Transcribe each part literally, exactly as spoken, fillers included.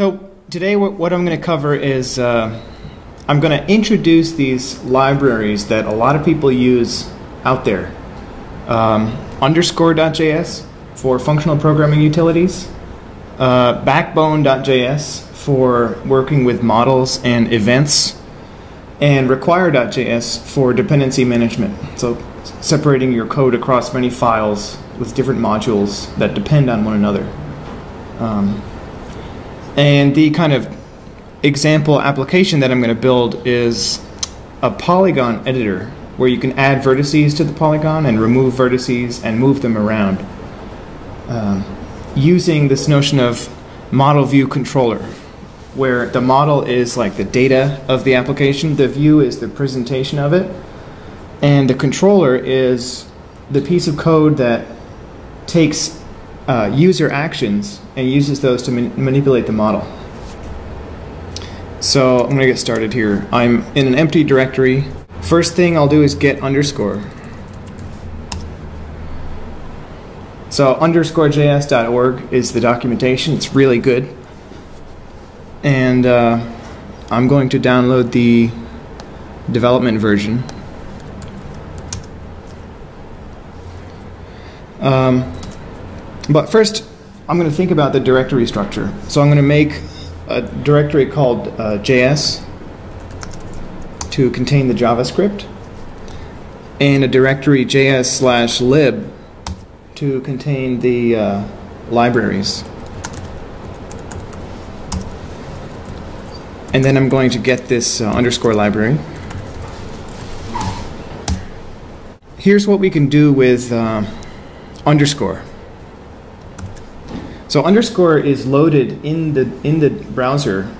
So today what I'm going to cover is uh, I'm going to introduce these libraries that a lot of people use out there. Um, underscore.js for functional programming utilities, uh, backbone.js for working with models and events, and require.js for dependency management, so separating your code across many files with different modules that depend on one another. Um, and the kind of example application that I'm going to build is a polygon editor where you can add vertices to the polygon and remove vertices and move them around um, using this notion of Model View Controller, where the model is like the data of the application, the view is the presentation of it, and the controller is the piece of code that takes uh, user actions and uses those to man manipulate the model. So I'm going to get started here. I'm in an empty directory. First thing I'll do is get underscore. So underscore J S dot org is the documentation. It's really good. And uh, I'm going to download the development version. Um, but first, I'm going to think about the directory structure. So I'm going to make a directory called uh, J S to contain the JavaScript, and a directory J S slash lib to contain the uh, libraries. And then I'm going to get this uh, underscore library. Here's what we can do with uh, underscore. So underscore is loaded in the in the browser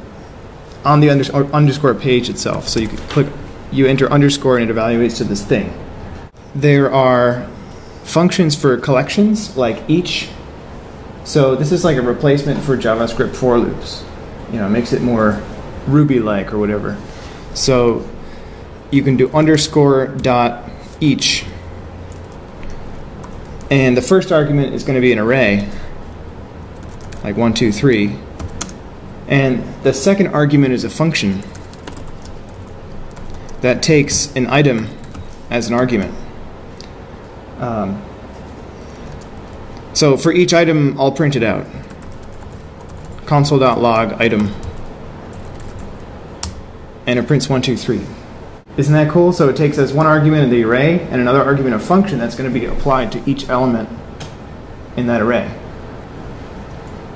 on the under, underscore page itself. So you can click, you enter underscore, and it evaluates to this thing. There are functions for collections like each. So this is like a replacement for JavaScript for loops. You know, it makes it more Ruby-like or whatever. So you can do underscore dot each, and the first argument is going to be an array, like one, two, three, and the second argument is a function that takes an item as an argument. Um, so for each item, I'll print it out. Console.log item. And it prints one, two, three. Isn't that cool? So it takes as one argument of the array and another argument of function that's going to be applied to each element in that array.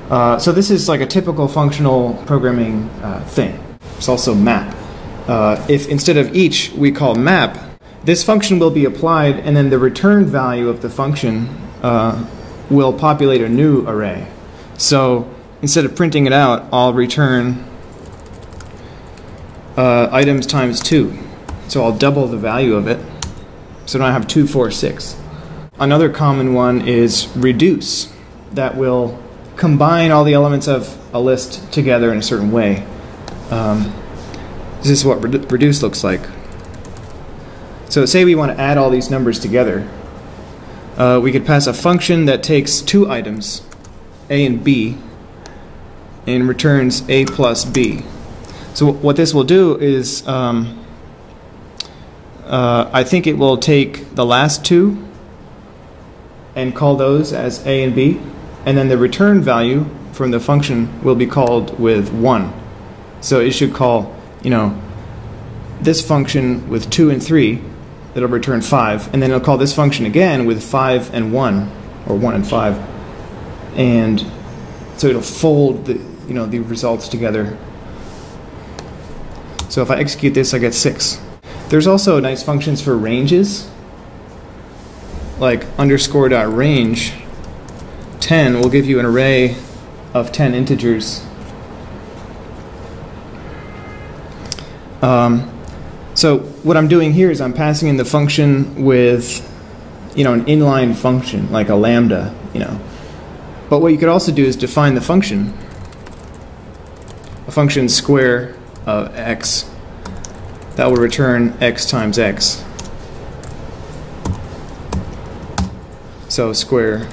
Uh, so this is like a typical functional programming uh, thing. It's also map. Uh, if instead of each we call map, this function will be applied, and then the return value of the function uh, will populate a new array. So instead of printing it out, I'll return Uh, items times two. So I'll double the value of it. So now I have two, four, six. Another common one is reduce. That will combine all the elements of a list together in a certain way. Um, this is what redu reduce looks like. So say we want to add all these numbers together. Uh, we could pass a function that takes two items, A and B, and returns A plus B. So what this will do is, um, uh, I think it will take the last two and call those as A and B, and then the return value from the function will be called with one. So it should call, you know, this function with two and three, it'll return five, and then it'll call this function again with five and one, or one and five, and so it'll fold the, you know, the results together. So if I execute this, I get six. There's also nice functions for ranges, like underscore.range ten will give you an array of ten integers. Um, so what I'm doing here is I'm passing in the function with, you know, an inline function, like a lambda, you know. But what you could also do is define the function, a function square of x that will return x times x. So square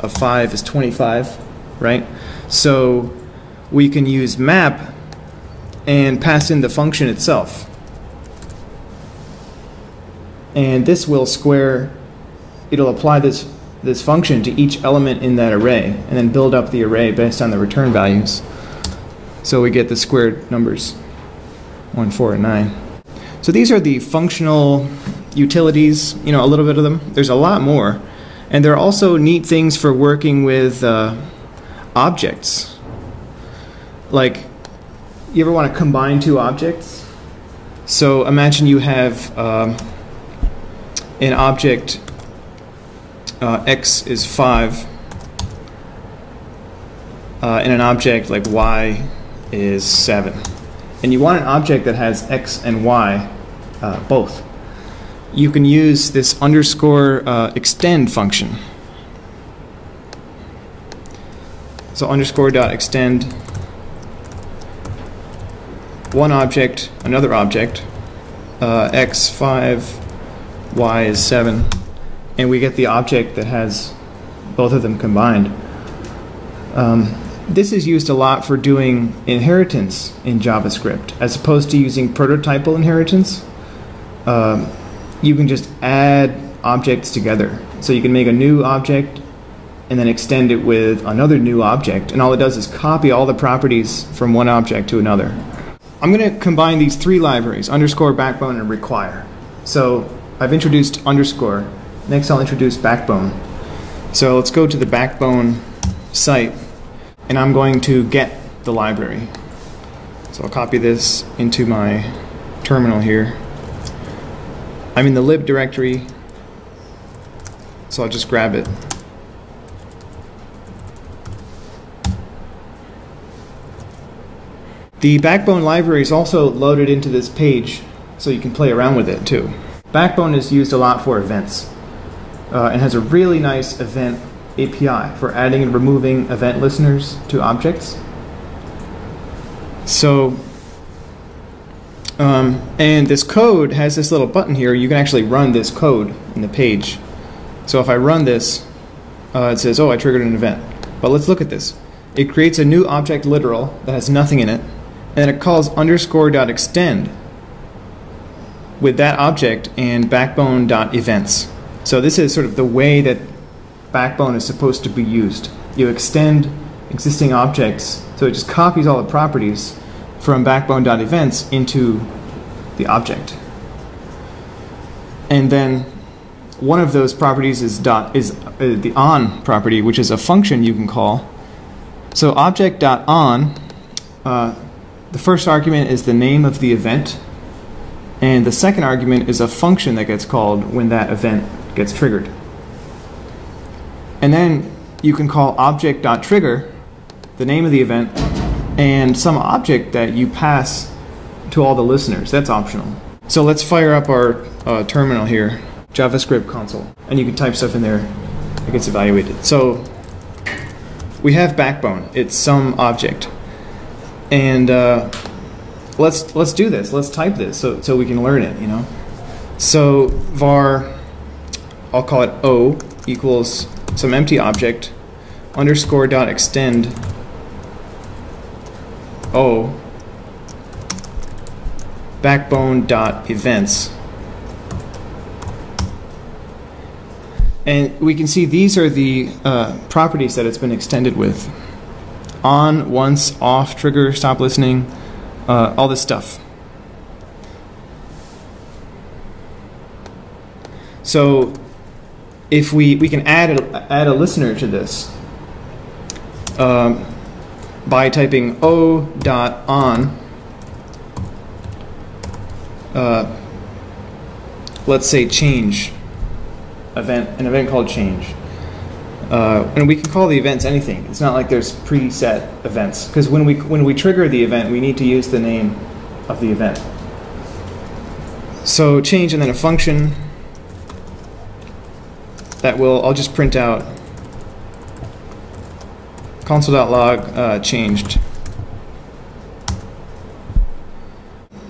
of five is twenty-five, right? So we can use map and pass in the function itself. And this will square, it'll apply this, this function to each element in that array and then build up the array based on the return values. So we get the squared numbers, one, four, and nine. So these are the functional utilities, you know, a little bit of them. There's a lot more. And there are also neat things for working with uh, objects. Like, you ever want to combine two objects? So imagine you have um, an object uh, x is five, uh, and an object like y is seven. And you want an object that has x and y uh, both. You can use this underscore uh, extend function. So underscore.extend one object, another object, uh, x five, y is seven, and we get the object that has both of them combined. Um, This is used a lot for doing inheritance in JavaScript, as opposed to using prototypal inheritance. Um, you can just add objects together. So you can make a new object and then extend it with another new object, and all it does is copy all the properties from one object to another. I'm going to combine these three libraries, underscore, backbone, and require. So I've introduced underscore. Next I'll introduce backbone. So let's go to the backbone site. And I'm going to get the library. So I'll copy this into my terminal here. I'm in the lib directory, so I'll just grab it. The Backbone library is also loaded into this page, so you can play around with it too. Backbone is used a lot for events, uh, and has a really nice event A P I for adding and removing event listeners to objects. So, um, and this code has this little button here. You can actually run this code in the page. So if I run this, uh, it says, oh, I triggered an event. But let's look at this. It creates a new object literal that has nothing in it, and it calls underscore.extend with that object and backbone.events. So this is sort of the way that Backbone is supposed to be used. You extend existing objects, so it just copies all the properties from backbone.events into the object. And then one of those properties is, dot, is uh, the on property, which is a function you can call. So object.on, uh, the first argument is the name of the event, and the second argument is a function that gets called when that event gets triggered. And then you can call object.trigger, the name of the event, and some object that you pass to all the listeners. That's optional. So let's fire up our uh, terminal here, JavaScript console. And you can type stuff in there. It gets evaluated. So we have backbone. It's some object. And uh, let's, let's do this. Let's type this so, so we can learn it, you know. So var, I'll call it O, equals some empty object, underscore dot extend O, backbone dot events. And we can see these are the uh, properties that it's been extended with. On, once, off, trigger, stop listening, uh, all this stuff. So if we, we can add a, add a listener to this um, by typing o.on, uh, let's say change, event, an event called change. Uh, and we can call the events anything. It's not like there's preset events, because when we, when we trigger the event, we need to use the name of the event. So change and then a function. That will, I'll just print out console.log uh, changed.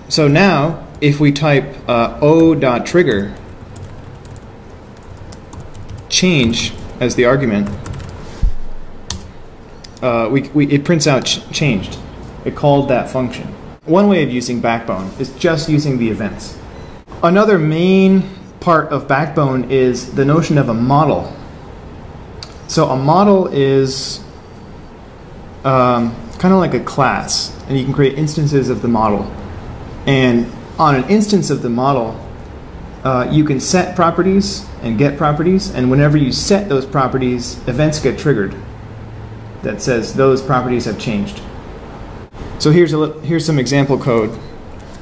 So now, if we type uh, o.trigger change as the argument, uh, we, we, it prints out ch changed. It called that function. One way of using Backbone is just using the events. Another main part of Backbone is the notion of a model. So a model is um, kind of like a class, and you can create instances of the model. And on an instance of the model, uh, you can set properties and get properties, and whenever you set those properties, events get triggered that says those properties have changed. So here's a here's some example code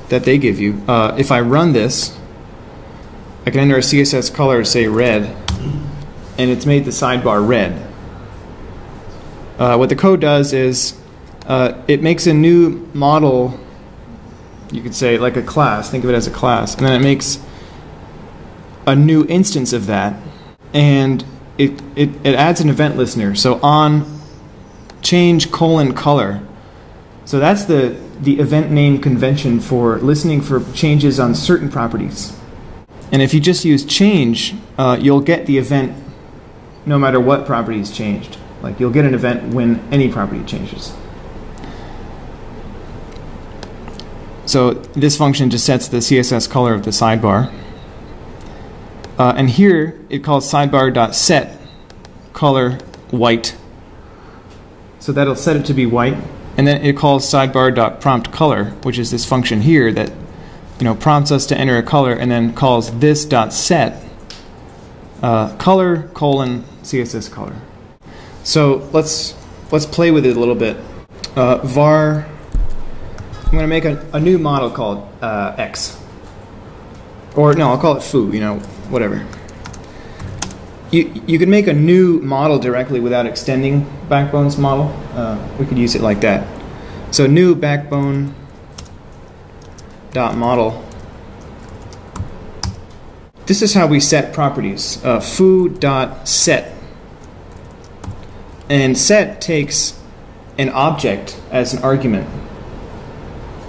that they give you. Uh, if I run this, I can enter a C S S color, say red, and it's made the sidebar red. Uh, what the code does is uh, it makes a new model, you could say like a class, think of it as a class, and then it makes a new instance of that, and it, it, it adds an event listener. So on change colon color, so that's the, the event name convention for listening for changes on certain properties. And if you just use change, uh, you'll get the event no matter what property is changed. Like you'll get an event when any property changes. So this function just sets the C S S color of the sidebar. Uh, and here it calls sidebar.set color white. So that'll set it to be white. And then it calls sidebar.promptColor, which is this function here that, you know, prompts us to enter a color, and then calls this dot set uh, color colon C S S color. So let's let's play with it a little bit. Uh, var. I'm going to make a, a new model called uh, X, or no, I'll call it foo. You know, whatever. You you can make a new model directly without extending Backbone's model. Uh, we could use it like that. So new Backbone dot model. This is how we set properties. Uh, foo dot set, and set takes an object as an argument,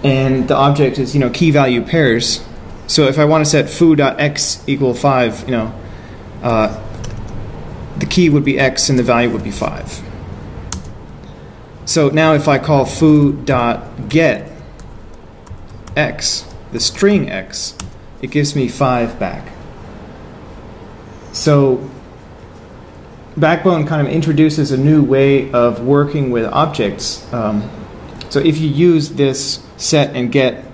and the object is, you know, key value pairs. So if I want to set foo dot x equal five, you know. Uh, the key would be x and the value would be five. So now if I call foo.get x, the string x, it gives me five back. So Backbone kind of introduces a new way of working with objects. Um, so if you use this set and get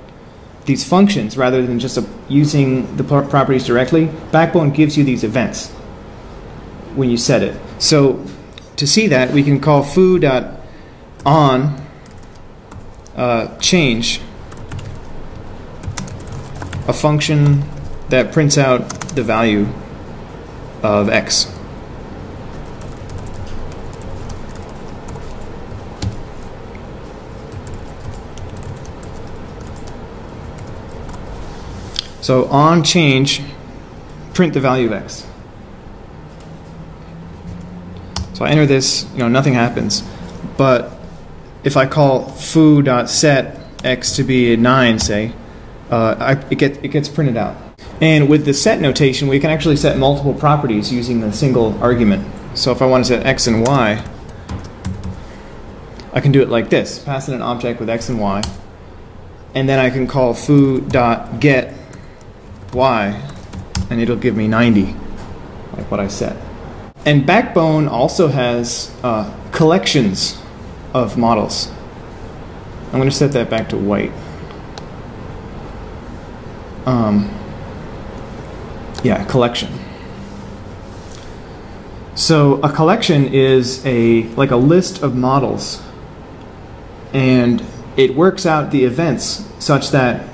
these functions rather than just a, using the properties directly, Backbone gives you these events when you set it. So to see that, we can call foo.on uh, change, a function that prints out the value of x. So on change, print the value of x. So I enter this, you know, nothing happens. But if I call foo.set x to be a nine, say, uh, I, it, get, it gets printed out. And with the set notation, we can actually set multiple properties using a single argument. So if I want to set x and y, I can do it like this. Pass in an object with x and y. And then I can call foo.get y, and it'll give me ninety, like what I set. And Backbone also has uh, collections of models. I'm going to set that back to white. Um, yeah, collection. So a collection is a like a list of models, and it works out the events such that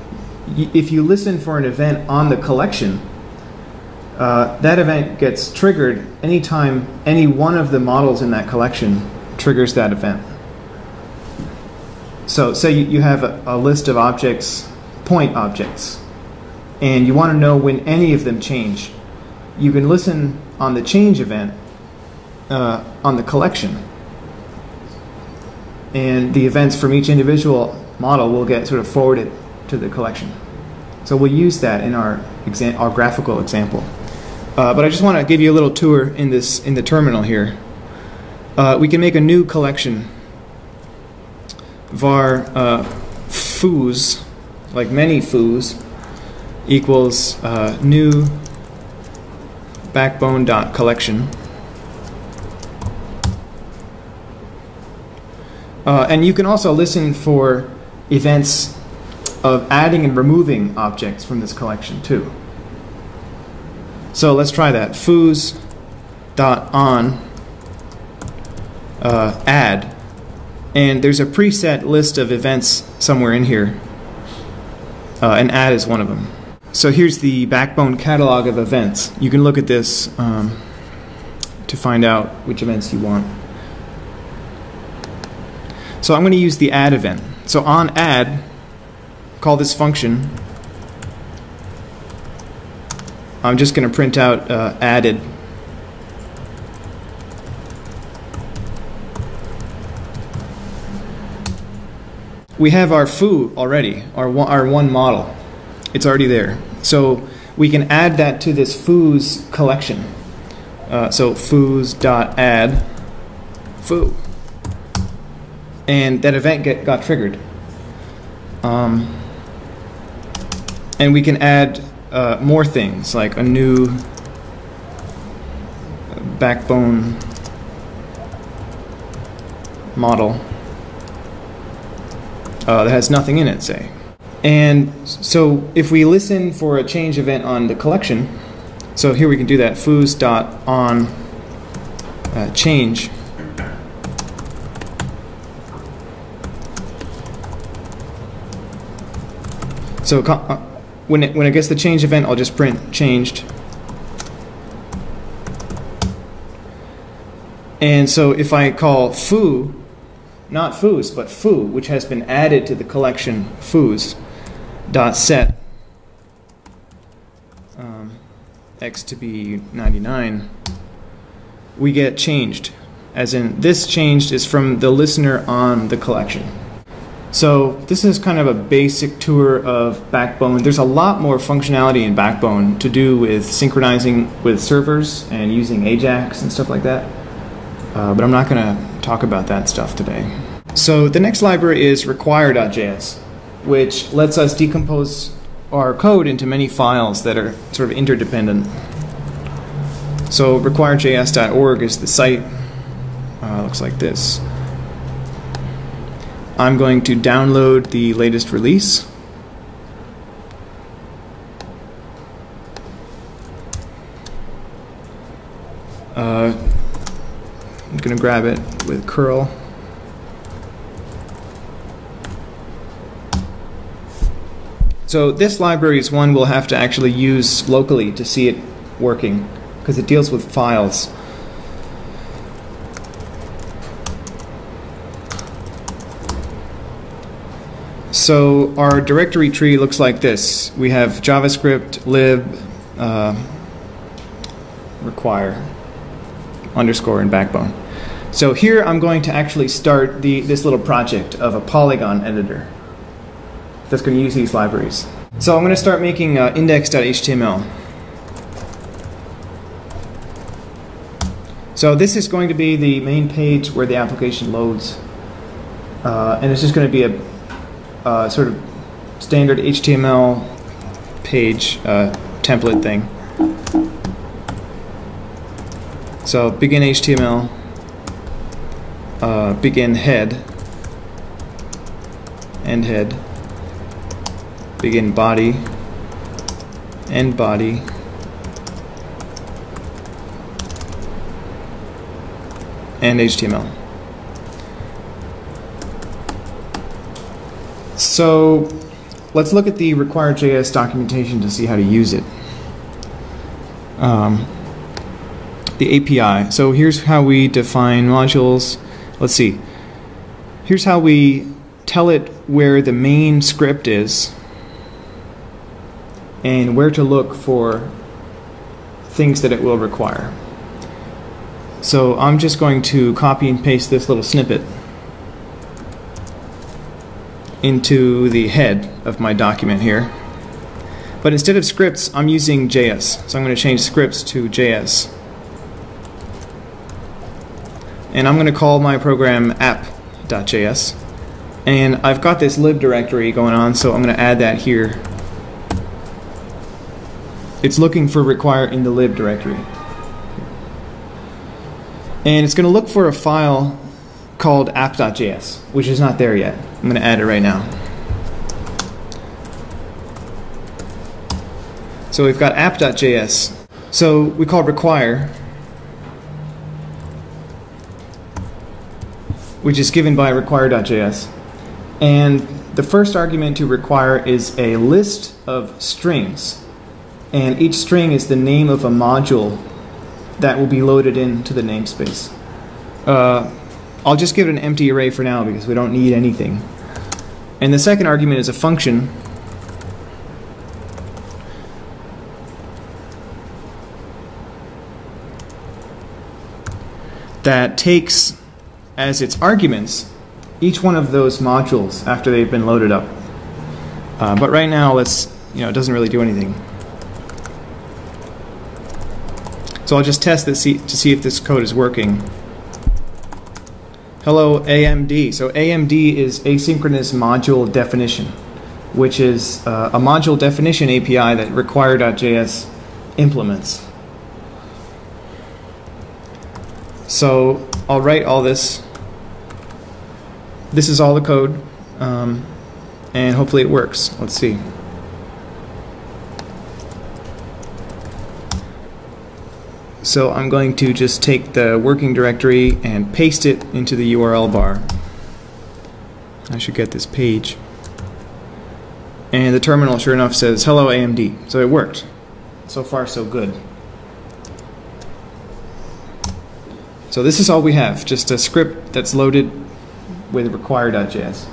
y if you listen for an event on the collection, Uh, that event gets triggered anytime any one of the models in that collection triggers that event. So say you, you have a, a list of objects, point objects, and you want to know when any of them change. You can listen on the change event uh, on the collection, and the events from each individual model will get sort of forwarded to the collection. So we'll use that in our, exa our graphical example. Uh, but I just want to give you a little tour in this in the terminal here. Uh, we can make a new collection var uh, foos, like many foos, equals uh, new backbone.collection. Uh, and you can also listen for events of adding and removing objects from this collection too. So let's try that. Foos.on uh, add. And there's a preset list of events somewhere in here. Uh, and add is one of them. So here's the backbone catalog of events. You can look at this um, to find out which events you want. So I'm going to use the add event. So on add, call this function. I'm just going to print out uh, added. We have our foo already, our one, our one model. It's already there. So we can add that to this foos collection. Uh, so foos.add foo. And that event get, got triggered. Um, and we can add uh, more things, like a new backbone model uh, that has nothing in it, say. And so if we listen for a change event on the collection, so here we can do that, foos.on uh, change. So when it, when it gets the change event, I'll just print changed. And so if I call foo, not foos, but foo, which has been added to the collection foos, dot set um, x to be ninety-nine, we get changed, as in this changed is from the listener on the collection. So this is kind of a basic tour of Backbone. There's a lot more functionality in Backbone to do with synchronizing with servers and using AJAX and stuff like that. Uh, but I'm not going to talk about that stuff today. So the next library is require.js, which lets us decompose our code into many files that are sort of interdependent. So require J S dot org is the site. Uh, looks like this. I'm going to download the latest release. Uh, I'm going to grab it with curl. So this library is one we'll have to actually use locally to see it working, because it deals with files. So our directory tree looks like this. We have JavaScript, lib, uh, require, underscore, and backbone. So here I'm going to actually start the, this little project of a polygon editor that's going to use these libraries. So I'm going to start making uh, index.html. So this is going to be the main page where the application loads. Uh, and it's just going to be a Uh, sort of standard H T M L page uh, template thing. So begin H T M L, uh, begin head, end head, begin body, end body, and H T M L. So let's look at the require.js documentation to see how to use it. Um, the A P I. So here's how we define modules. Let's see. Here's how we tell it where the main script is and where to look for things that it will require. So I'm just going to copy and paste this little snippet into the head of my document here. But instead of scripts, I'm using J S. So I'm going to change scripts to J S. And I'm going to call my program app.js. And I've got this lib directory going on, so I'm going to add that here. It's looking for require in the lib directory. And it's going to look for a file called app.js, which is not there yet. I'm going to add it right now. So we've got app.js. So we call require, which is given by require.js. And the first argument to require is a list of strings. And each string is the name of a module that will be loaded into the namespace. Uh, I'll just give it an empty array for now because we don't need anything. And the second argument is a function that takes as its arguments each one of those modules after they've been loaded up. Uh, but right now, let's, you know, it doesn't really do anything. So I'll just test this to see if this code is working. Hello, A M D. So A M D is asynchronous module definition, which is uh, a module definition A P I that require.js implements. So I'll write all this. This is all the code, um, and hopefully it works. Let's see. So I'm going to just take the working directory and paste it into the U R L bar. I should get this page. And the terminal, sure enough, says, hello, A M D. So it worked. So far, so good. So this is all we have, just a script that's loaded with require.js.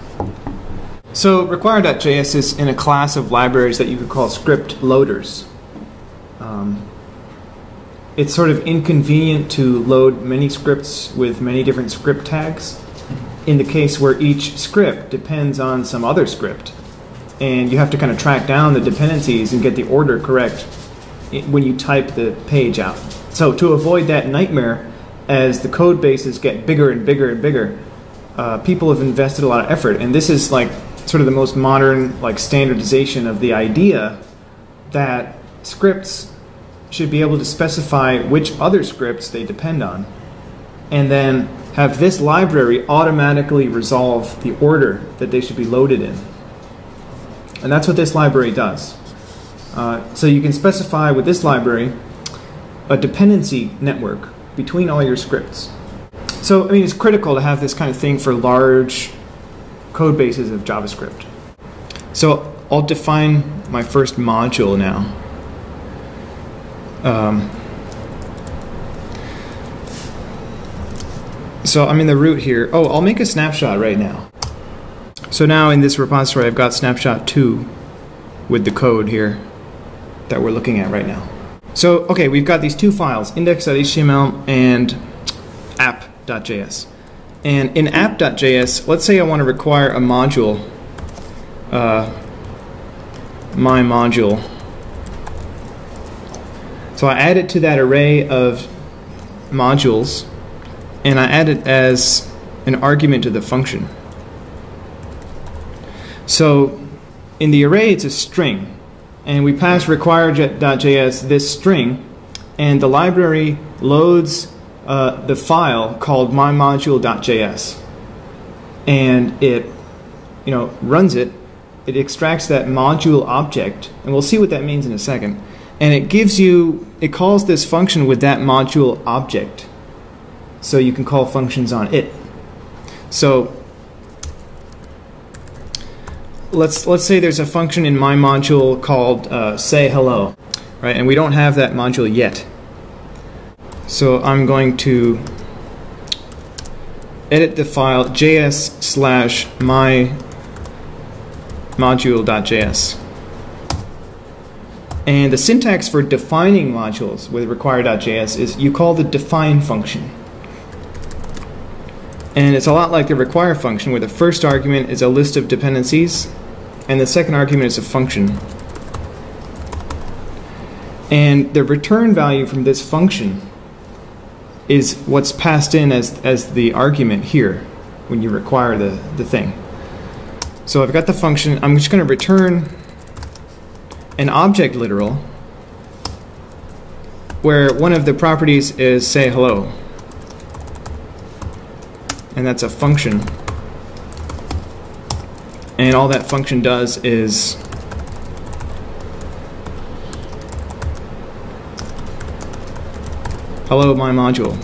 So require.js is in a class of libraries that you could call script loaders. Um, it's sort of inconvenient to load many scripts with many different script tags in the case where each script depends on some other script. And you have to kind of track down the dependencies and get the order correct when you type the page out. So to avoid that nightmare, as the code bases get bigger and bigger and bigger, uh, people have invested a lot of effort. And this is like sort of the most modern like standardization of the idea that scripts should be able to specify which other scripts they depend on, and then have this library automatically resolve the order that they should be loaded in. And that's what this library does. Uh, so you can specify with this library a dependency network between all your scripts. So, I mean, it's critical to have this kind of thing for large code bases of JavaScript. So I'll define my first module now. Um, so I'm in the root here. Oh, I'll make a snapshot right now. So now in this repository, I've got snapshot two with the code here that we're looking at right now. So, okay, we've got these two files, index.html and app.js. And in app.js, let's say I want to require a module, uh, my module. So I add it to that array of modules, and I add it as an argument to the function. So in the array, it's a string. And we pass require.js this string, and the library loads uh, the file called my module dot j s, and it, you know, runs it. It extracts that module object, and we'll see what that means in a second. And it gives you, it calls this function with that module object, so you can call functions on it. So Let's let's say there's a function in my module called uh, say hello, right? And we don't have that module yet. So I'm going to edit the file js slash my module.js. And the syntax for defining modules with require.js is you call the define function. And it's a lot like the require function, where the first argument is a list of dependencies, and the second argument is a function. And the return value from this function is what's passed in as, as the argument here when you require the, the thing. So I've got the function. I'm just going to return an object literal where one of the properties is say hello. And that's a function. And all that function does is hello my module.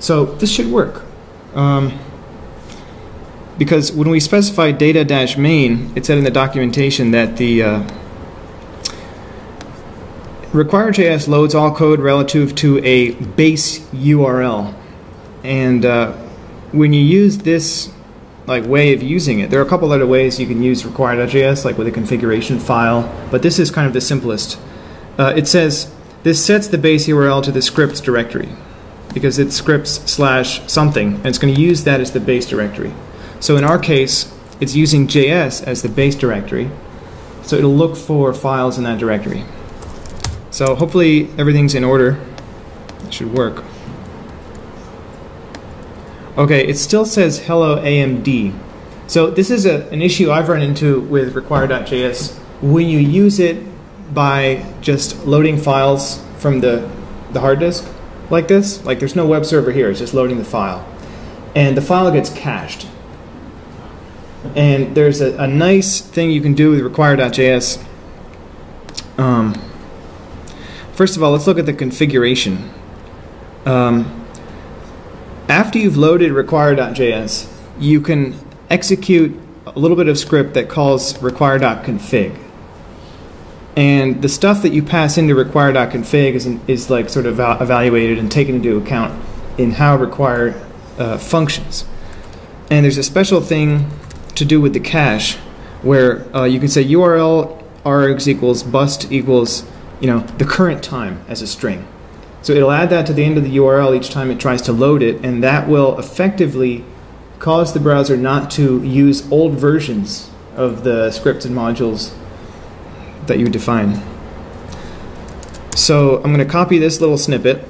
So this should work. Um, because when we specify data-main, it said in the documentation that the uh, require.js loads all code relative to a base U R L. And uh, when you use this like way of using it, there are a couple other ways you can use require.js, like with a configuration file, but this is kind of the simplest. Uh, it says this sets the base U R L to the scripts directory because it's scripts slash something, and it's going to use that as the base directory. So in our case, it's using J S as the base directory, so it'll look for files in that directory. So hopefully everything's in order. It should work. Okay, it still says hello A M D. So this is a, an issue I've run into with require.js. When you use it by just loading files from the, the hard disk like this, like there's no web server here, it's just loading the file. And the file gets cached. And there's a, a nice thing you can do with require.js. Um, first of all, let's look at the configuration. Um, after you've loaded require.js, you can execute a little bit of script that calls require.config. And the stuff that you pass into require.config is, in, is like sort of evaluated and taken into account in how require uh, functions. And there's a special thing to do with the cache where uh, you can say U R L args equals bust equals, you know, the current time as a string. So it'll add that to the end of the U R L each time it tries to load it, and that will effectively cause the browser not to use old versions of the scripts and modules that you define. So I'm going to copy this little snippet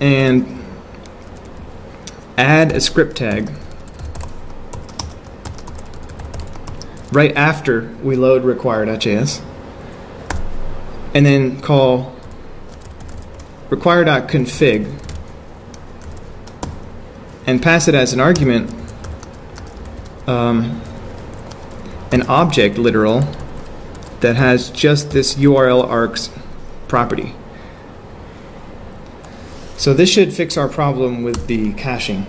and add a script tag right after we load require.js, and then call require.config and pass it as an argument um, an object literal that has just this U R L args property. So this should fix our problem with the caching.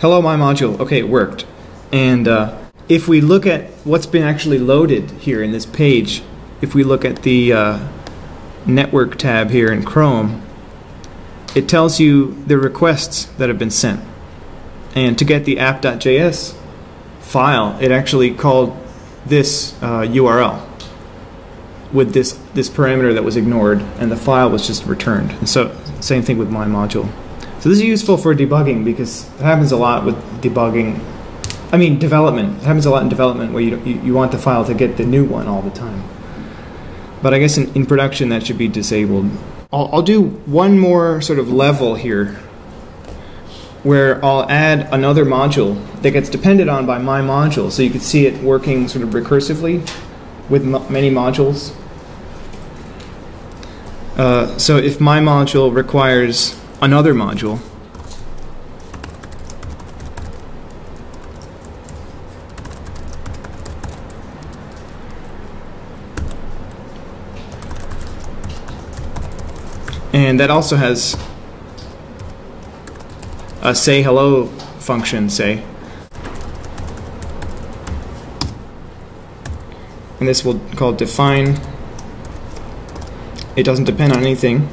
Hello, my module. Okay, it worked. And uh, if we look at what's been actually loaded here in this page, if we look at the uh, network tab here in Chrome, it tells you the requests that have been sent. And to get the app.js file, it actually called this uh, U R L with this, this parameter that was ignored, and the file was just returned. And so same thing with my module. So this is useful for debugging because it happens a lot with debugging. I mean, development. It happens a lot in development where you, you, you want the file to get the new one all the time. But I guess in, in production that should be disabled. I'll, I'll do one more sort of level here, where I'll add another module that gets depended on by my module, so you can see it working sort of recursively with mo many modules. Uh, so if my module requires another module, and that also has a say hello function, say. And this will call define. It doesn't depend on anything.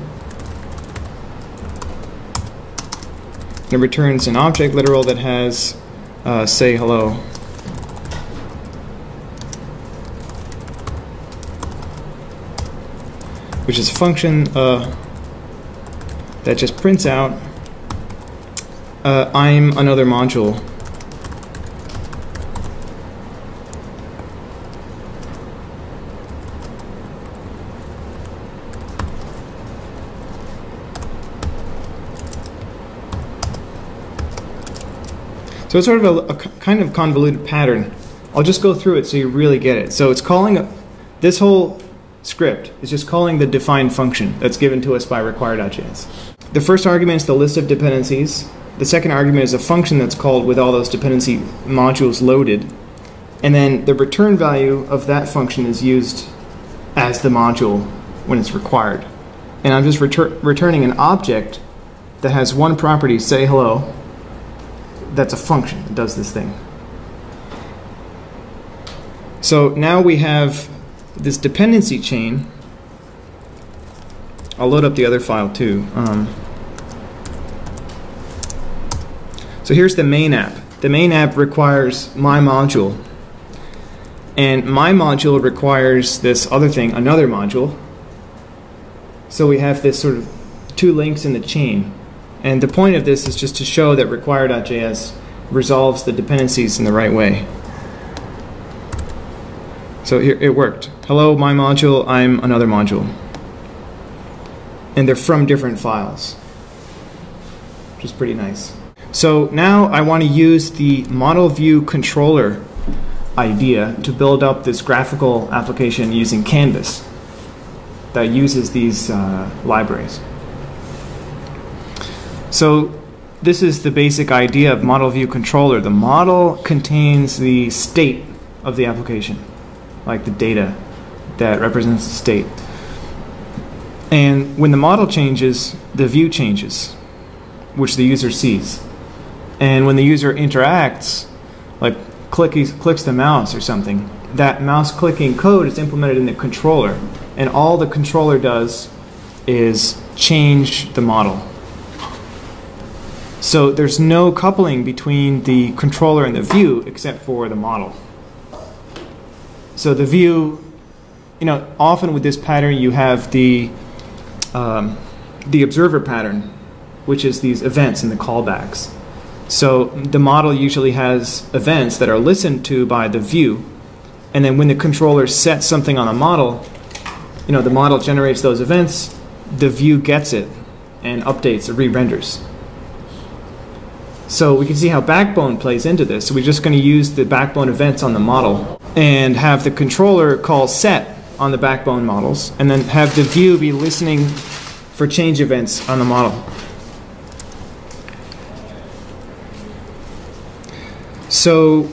It returns an object literal that has uh, say hello. Which is a function uh, that just prints out Uh, I'm another module. So it's sort of a, a kind of convoluted pattern. I'll just go through it so you really get it. So it's calling, this whole script is just calling the define function that's given to us by require.js. The first argument is the list of dependencies. The second argument is a function that's called with all those dependency modules loaded. And then the return value of that function is used as the module when it's required. And I'm just retur- returning an object that has one property, say hello, that's a function that does this thing. So now we have this dependency chain. I'll load up the other file too. Um, so here's the main app. The main app requires my module. And my module requires this other thing, another module. So we have this sort of two links in the chain. And the point of this is just to show that require.js resolves the dependencies in the right way. So here it worked. Hello, my module, I'm another module. And they're from different files, which is pretty nice. So now I want to use the Model View Controller idea to build up this graphical application using Canvas that uses these uh, libraries. So this is the basic idea of Model View Controller. The model contains the state of the application, like the data that represents the state. And when the model changes, the view changes, which the user sees. And when the user interacts, like clicks, clicks the mouse or something, that mouse clicking code is implemented in the controller. And all the controller does is change the model. So there's no coupling between the controller and the view except for the model. So the view, you know, often with this pattern you have the um, the observer pattern, which is these events and the callbacks. So the model usually has events that are listened to by the view, and then when the controller sets something on the model, you know, the model generates those events, the view gets it and updates or re-renders. So we can see how Backbone plays into this. So we're just going to use the Backbone events on the model and have the controller call set on the Backbone models, and then have the view be listening for change events on the model. So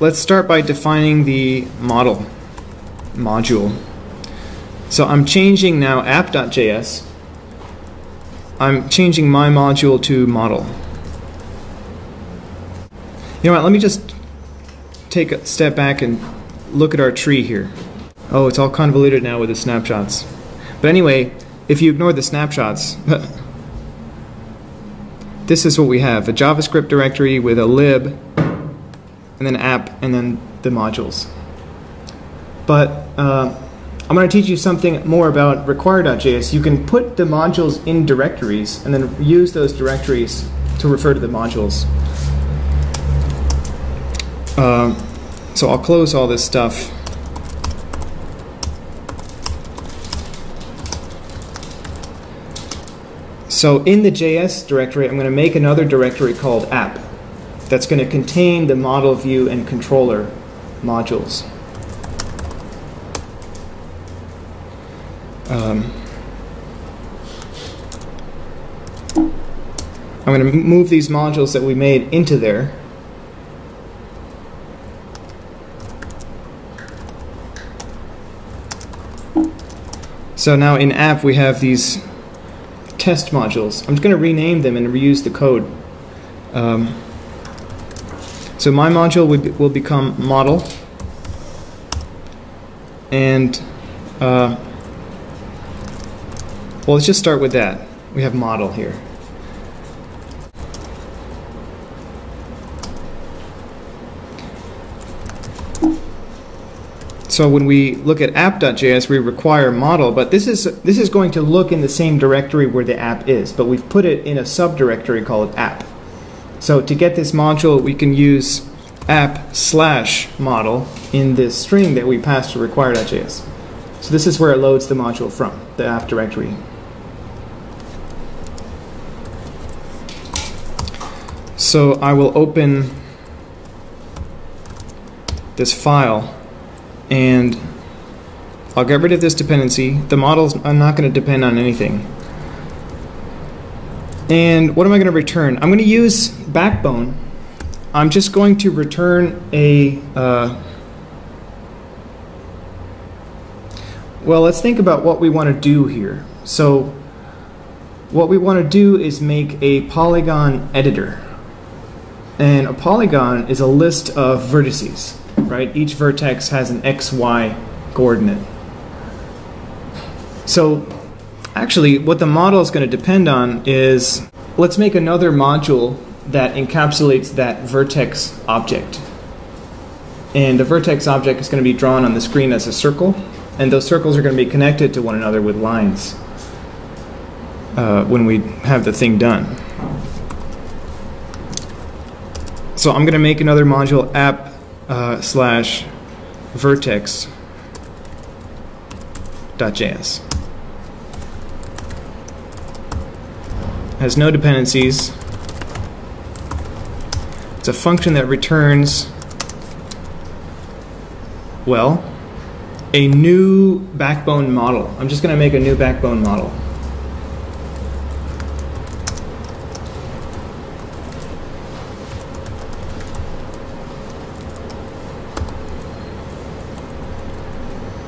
let's start by defining the model module. So I'm changing now app.js. I'm changing my module to model. You know what, let me just take a step back and look at our tree here. Oh, it's all convoluted now with the snapshots. But anyway, if you ignore the snapshots, this is what we have, a JavaScript directory with a lib, and then app, and then the modules. But uh, I'm going to teach you something more about require.js. You can put the modules in directories and then use those directories to refer to the modules. Um, so I'll close all this stuff. So in the J S directory, I'm going to make another directory called app that's going to contain the model view and controller modules. Um, I'm going to move these modules that we made into there. So now in app we have these test modules. I'm just going to rename them and reuse the code. Um, so my module will, be, will become model, and uh, well, let's just start with that. We have model here. So when we look at app.js, we require model, but this is this is going to look in the same directory where the app is, but we've put it in a subdirectory called app. So to get this module, we can use app slash model in this string that we pass to require.js. So this is where it loads the module from, the app directory. So I will open this file and I'll get rid of this dependency. The model's I'm not going to depend on anything. And what am I going to return? I'm going to use Backbone. I'm just going to return a uh, well, let's think about what we want to do here. So what we want to do is make a polygon editor. And a polygon is a list of vertices, right? Each vertex has an X, Y coordinate. So actually what the model is going to depend on is, let's make another module that encapsulates that vertex object. And the vertex object is going to be drawn on the screen as a circle, and those circles are going to be connected to one another with lines. Uh, when we have the thing done. So I'm going to make another module app uh, slash vertex.js. Has no dependencies. It's a function that returns, well, a new backbone model. I'm just going to make a new backbone model.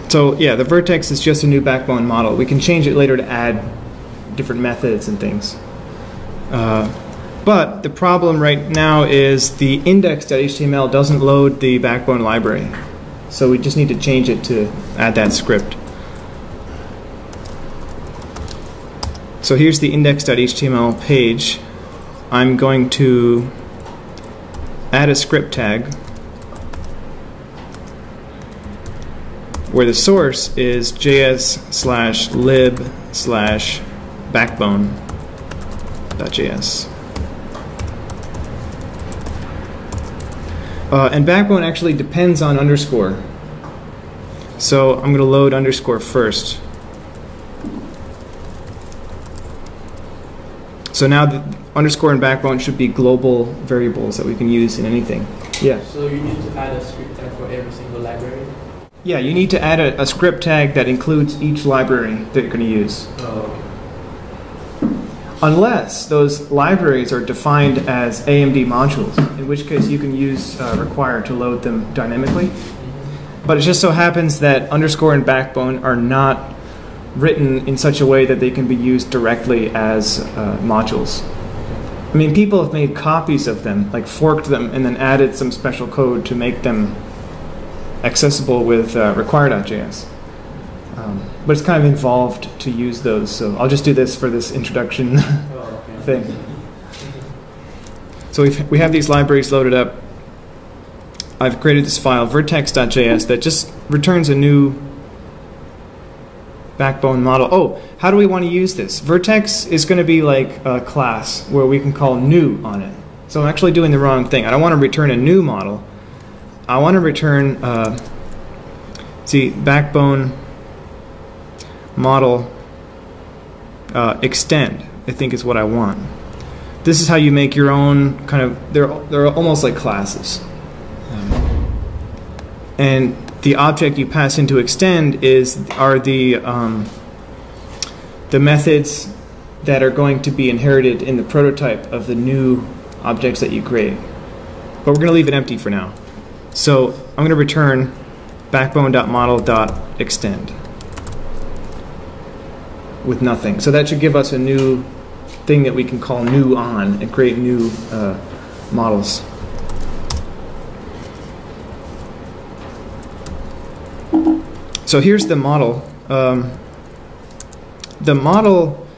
So yeah, the vertex is just a new backbone model. We can change it later to add different methods and things. Uh, but the problem right now is the index.html doesn't load the backbone library. So we just need to change it to add that script. So here's the index.html page. I'm going to add a script tag where the source is js slash lib slash backbone.js. Uh, and backbone actually depends on underscore. So I'm going to load underscore first. So now the underscore and backbone should be global variables that we can use in anything. Yeah. So you need to add a script tag for every single library? Yeah, you need to add a, a script tag that includes each library that you're going to use. Oh. Unless those libraries are defined as A M D modules, in which case you can use uh, require to load them dynamically. But it just so happens that underscore and backbone are not written in such a way that they can be used directly as uh, modules. I mean, people have made copies of them, like forked them, and then added some special code to make them accessible with uh, require.js. Um, but it's kind of involved to use those, so I'll just do this for this introduction thing. So we've, we have these libraries loaded up. I've created this file, vertex.js, that just returns a new backbone model. Oh, how do we want to use this? Vertex is going to be like a class where we can call new on it. So I'm actually doing the wrong thing. I don't want to return a new model. I want to return, uh, see, backbone model uh, extend, I think is what I want. This is how you make your own kind of, they're, they're almost like classes. Um, and the object you pass into extend is, are the, um, the methods that are going to be inherited in the prototype of the new objects that you create. But we're going to leave it empty for now. So I'm going to return backbone.model.extend with nothing. So that should give us a new thing that we can call new on and create new uh, models. So here's the model. Um, the model,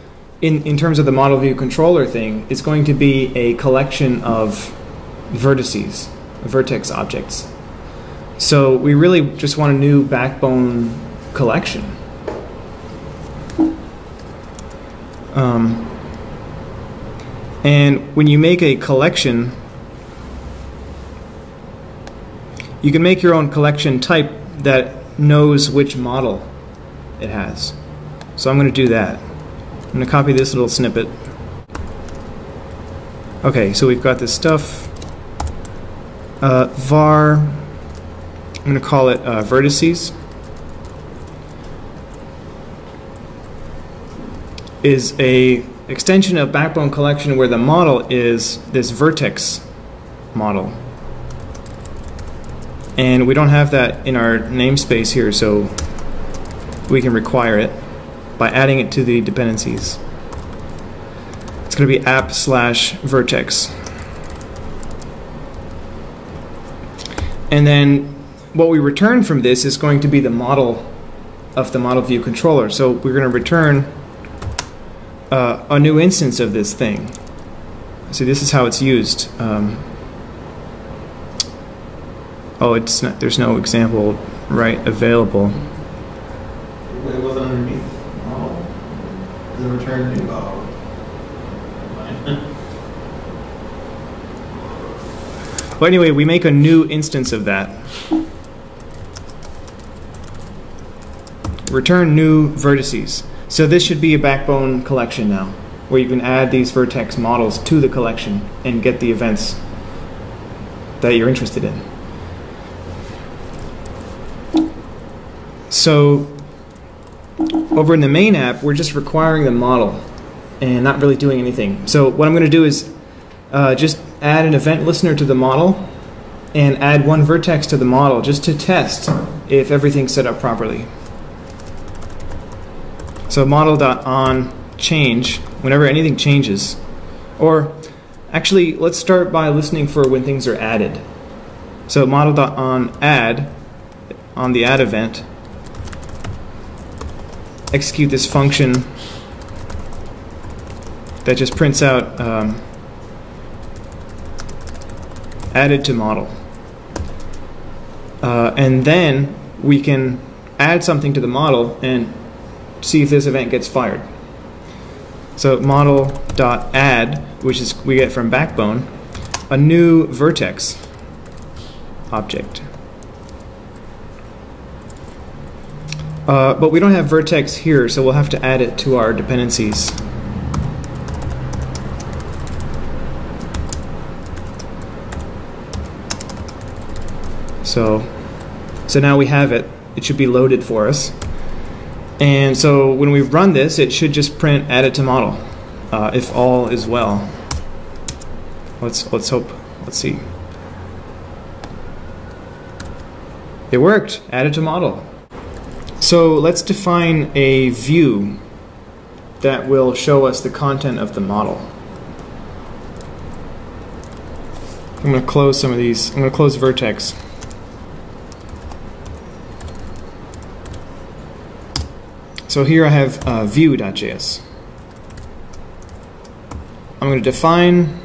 in, in terms of the model view controller thing, is going to be a collection of vertices. Vertex objects. So we really just want a new backbone collection. Um, and when you make a collection, you can make your own collection type that knows which model it has. So I'm going to do that. I'm going to copy this little snippet. Okay, so we've got this stuff. Uh, var, I'm going to call it uh, vertices, is a extension of backbone collection where the model is this vertex model. And we don't have that in our namespace here, so we can require it by adding it to the dependencies. It's going to be app slash vertex. And then what we return from this is going to be the model of the model view controller. So we're going to return uh, a new instance of this thing. See, this is how it's used. Um, oh, it's not, there's no example right available. It wasn't underneath model. The return new model. Well, anyway, we make a new instance of that. Return new vertices. So this should be a backbone collection now, where you can add these vertex models to the collection and get the events that you're interested in. So over in the main app, we're just requiring the model and not really doing anything. So what I'm going to do is uh, just add an event listener to the model and add one vertex to the model just to test if everything's set up properly. So model.onChange, whenever anything changes, or actually let's start by listening for when things are added. So model.onAdd, on the add event, execute this function that just prints out um, added to model. Uh, and then we can add something to the model and see if this event gets fired. So model.add, which is we get from backbone, a new vertex object. Uh, but we don't have vertex here, so we'll have to add it to our dependencies. So, so now we have it. It should be loaded for us. And so when we run this, it should just print added to model, uh, if all is well. Let's let's hope. Let's see. It worked. Added to model. So let's define a view that will show us the content of the model. I'm going to close some of these. I'm going to close vertex. So here I have uh, view.js. I'm going to define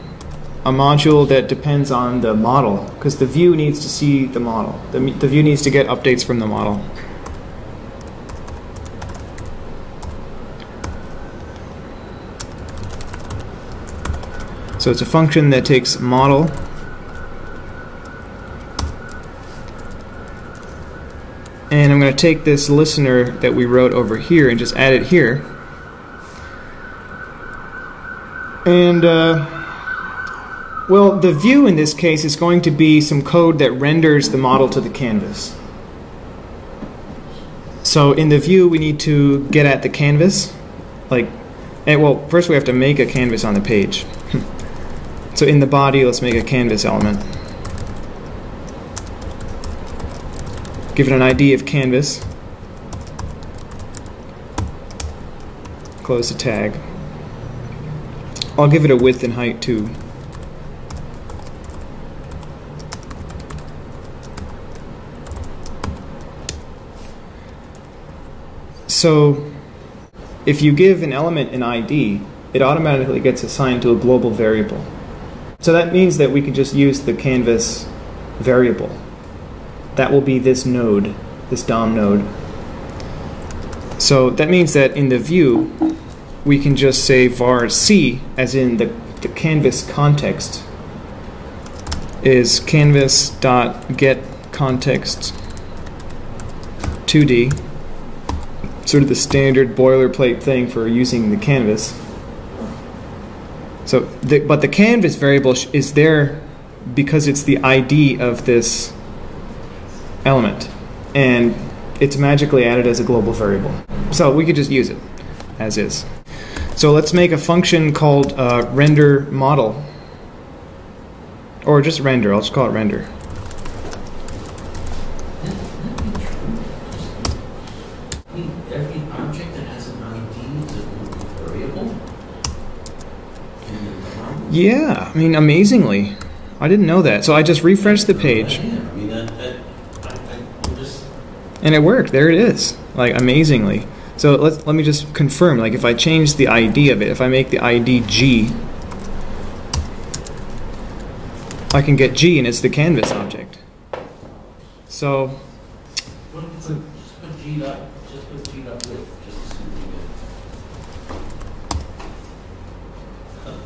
a module that depends on the model, because the view needs to see the model. The, the view needs to get updates from the model. So it's a function that takes model and I'm going to take this listener that we wrote over here and just add it here. And, uh, well, the view in this case is going to be some code that renders the model to the canvas. So in the view, we need to get at the canvas. Like, and, well, first we have to make a canvas on the page. So in the body, let's make a canvas element. Give it an I D of canvas. Close the tag. I'll give it a width and height too. So if you give an element an I D, it automatically gets assigned to a global variable. So that means that we can just use the canvas variable. That will be this node, this D O M node. So that means that in the view, we can just say var c, as in the, the canvas context, is canvas.getContext two D, sort of the standard boilerplate thing for using the canvas. So, the, but the canvas variable is there because it's the I D of this element, and it's magically added as a global variable. So we could just use it as is. So let's make a function called uh, render model, or just render. I'll just call it render. Every object that has an I D is a variable. Yeah, I mean, amazingly, I didn't know that. So I just refreshed the page, and it worked. There it is. Like amazingly. So let's, let me just confirm, like if I change the I D of it, if I make the I D G, I can get G and it's the canvas object. So what if it's like, just put G dot, just put G dot width, just to see what you get.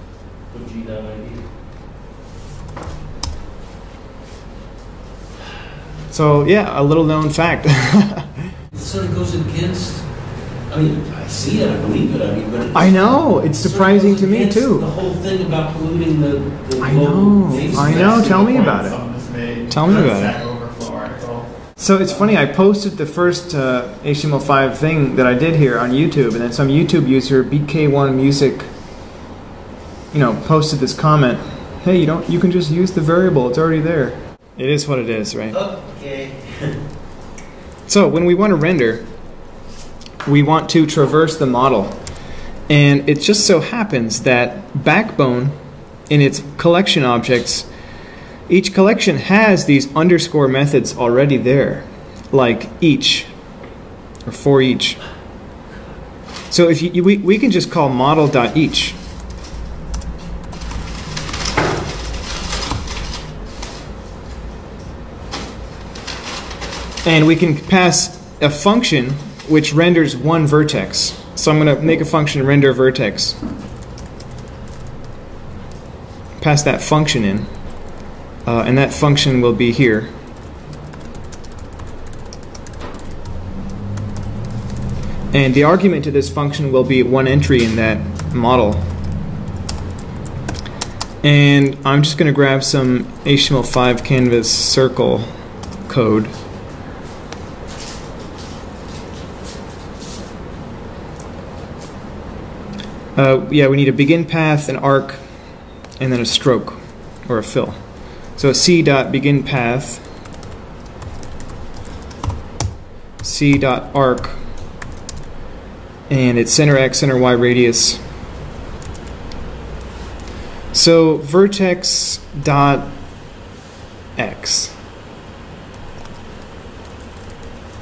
Put G dot I D. So yeah, a little known fact. It sort of goes against, I mean, I see it, I believe it, I mean, but... I know, it's surprising to me, too. The whole thing about polluting the... the I know, I know, tell me about it. Tell me about it. So it's funny, I posted the first uh, H T M L five thing that I did here on YouTube, and then some YouTube user, B K one Music, you know, posted this comment, hey, you don't, you can just use the variable, it's already there. It is what it is, right? Okay. So, when we want to render, we want to traverse the model, and it just so happens that Backbone, in its collection objects, each collection has these underscore methods already there, like each or for each. So if you, we, we can just call model.each, and we can pass a function which renders one vertex. So I'm going to make a function render vertex. Pass that function in. Uh, and that function will be here. And the argument to this function will be one entry in that model. And I'm just going to grab some H T M L five canvas circle code. Uh, yeah, we need a begin path, an arc, and then a stroke or a fill. So c dot begin path, c dot arc, and it's center x, center y, radius. So vertex dot x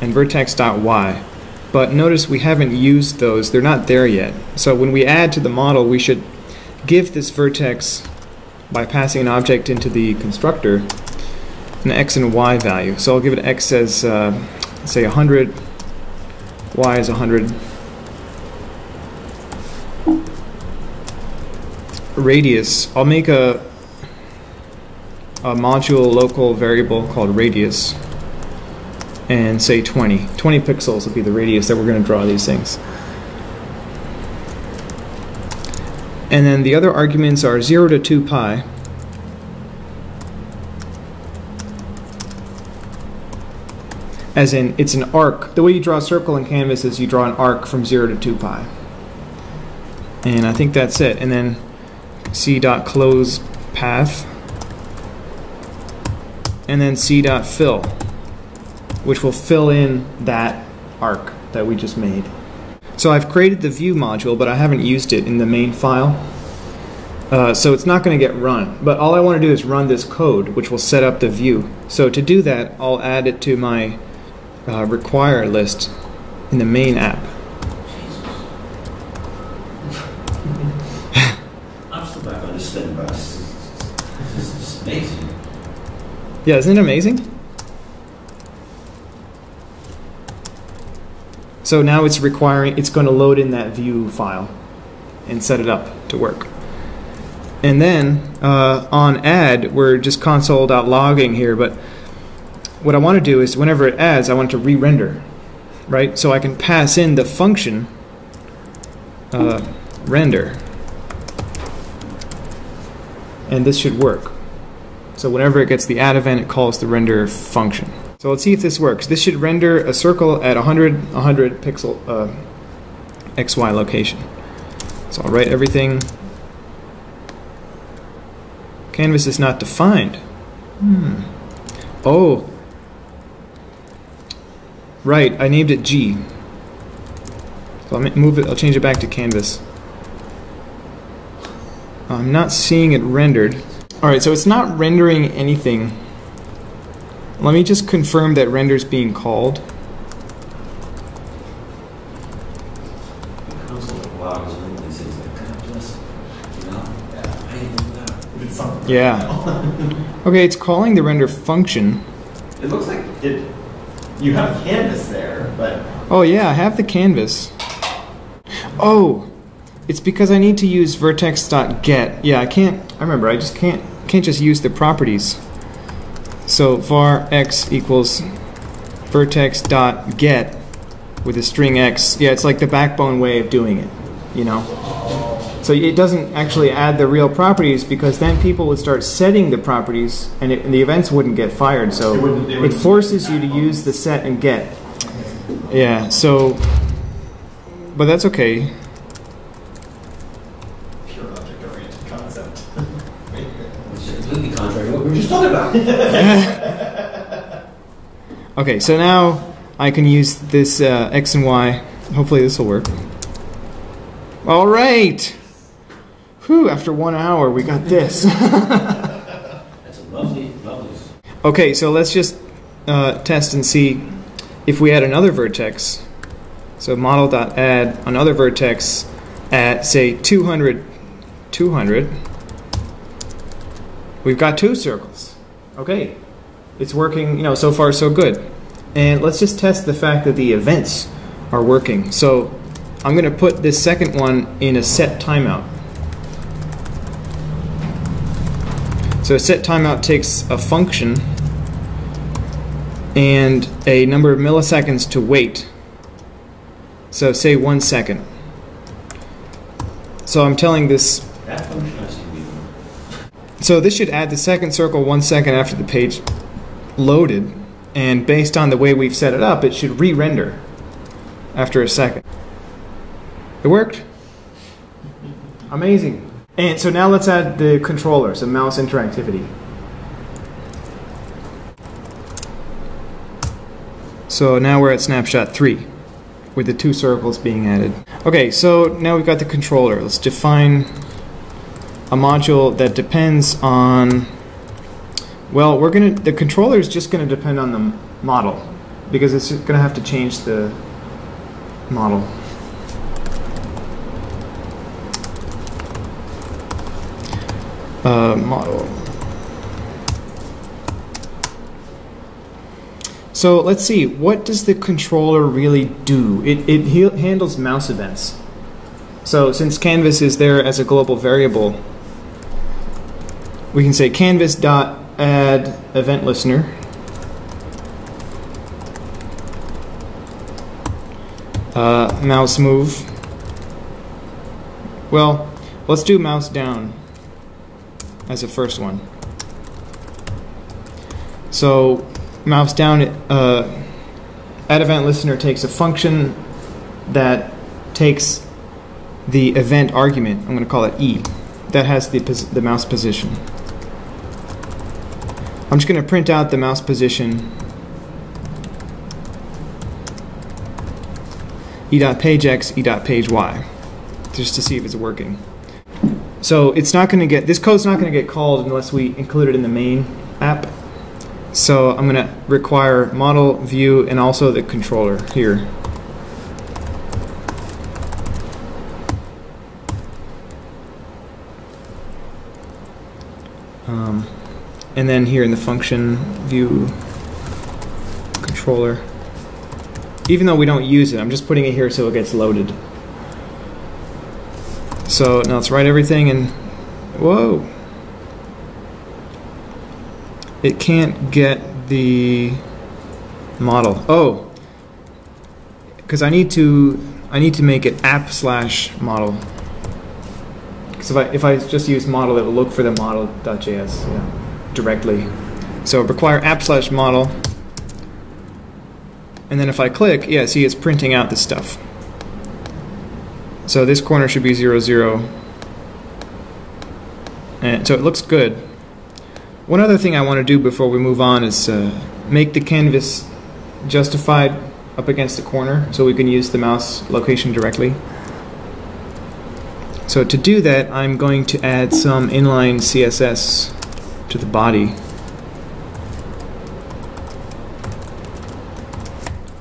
and vertex dot y. But notice we haven't used those. They're not there yet. So when we add to the model, we should give this vertex, by passing an object into the constructor, an x and y value. So I'll give it x as, uh, say, one hundred, y as one hundred. Radius. I'll make a, a module local variable called radius. And say twenty. twenty pixels will be the radius that we're going to draw these things. And then the other arguments are zero to two pi. As in, it's an arc. The way you draw a circle in Canvas is you draw an arc from zero to two pi. And I think that's it. And then c.closePath. And then c.fill, which will fill in that arc that we just made. So I've created the view module, but I haven't used it in the main file. Uh, so it's not going to get run. But all I want to do is run this code, which will set up the view. So to do that, I'll add it to my uh, require list in the main app. I'm still not understanding about this. This is amazing. Yeah, isn't it amazing? So now it's requiring, it's going to load in that view file and set it up to work. And then uh, on add, we're just console.logging here, but what I want to do is whenever it adds, I want to re-render, right? So I can pass in the function uh, render and this should work. So whenever it gets the add event, it calls the render function. So let's see if this works. This should render a circle at one hundred, one hundred pixel uh, X Y location. So I'll write everything. Canvas is not defined. Hmm. Oh. Right, I named it G. So I'll move it, I'll change it back to Canvas. I'm not seeing it rendered. Alright, so it's not rendering anything. Let me just confirm that render's being called. Yeah. Okay, it's calling the render function. It looks like it. You have canvas there, but. Oh yeah, I have the canvas. Oh, it's because I need to use vertex.get. Yeah, I can't. I remember. I just can't. Can't just use the properties. So var x equals vertex.get with a string x. Yeah, it's like the backbone way of doing it. You know. So it doesn't actually add the real properties, because then people would start setting the properties, and, it, and the events wouldn't get fired. So it, wouldn't, it, wouldn't it forces you to use the set and get. Yeah. So, but that's okay. Pure object-oriented concept. It's completely contrary to what we were just talking about. Okay. So now I can use this uh, x and y. Hopefully this will work. All right. Whew, after one hour, we got this. That's a lovely, lovely. Okay, so let's just uh, test and see if we add another vertex. So model.add another vertex at, say, two hundred, two hundred. We've got two circles. Okay, it's working, you know, so far so good. And let's just test the fact that the events are working. So I'm going to put this second one in a set timeout. So a set timeout takes a function and a number of milliseconds to wait. So say one second. So I'm telling this. That function has to be. So this should add the second circle one second after the page loaded, and based on the way we've set it up, it should re-render after a second. It worked. Amazing. And so now let's add the controller, so mouse interactivity. So now we're at snapshot three, with the two circles being added. Okay, so now we've got the controller. Let's define a module that depends on, well, we're gonna, the controller is just gonna depend on the model, because it's gonna have to change the model. Uh, model. So let's see, what does the controller really do? It, it he handles mouse events. So since Canvas is there as a global variable, we can say canvas.add event listener. Uh, mouse move. Well, let's do mouse down as the first one. So mouse down, uh, add event listener takes a function that takes the event argument. I'm going to call it E. That has the pos the mouse position. I'm just going to print out the mouse position. E.pageX, E.pageY, just to see if it's working. So it's not going to get, this code's not going to get called unless we include it in the main app. So I'm going to require model view and also the controller here. Um, and then here in the function view controller, even though we don't use it, I'm just putting it here so it gets loaded. So now let's write everything and, whoa. It can't get the model. Oh, because I need to, I need to make it app slash model. Because if I, if I just use model, it will look for the model.js yeah, directly. So require app slash model. And then if I click, yeah, see it's printing out this stuff. So this corner should be zero, zero. And so it looks good. One other thing I want to do before we move on is uh, make the canvas justified up against the corner so we can use the mouse location directly. So to do that, I'm going to add some inline C S S to the body.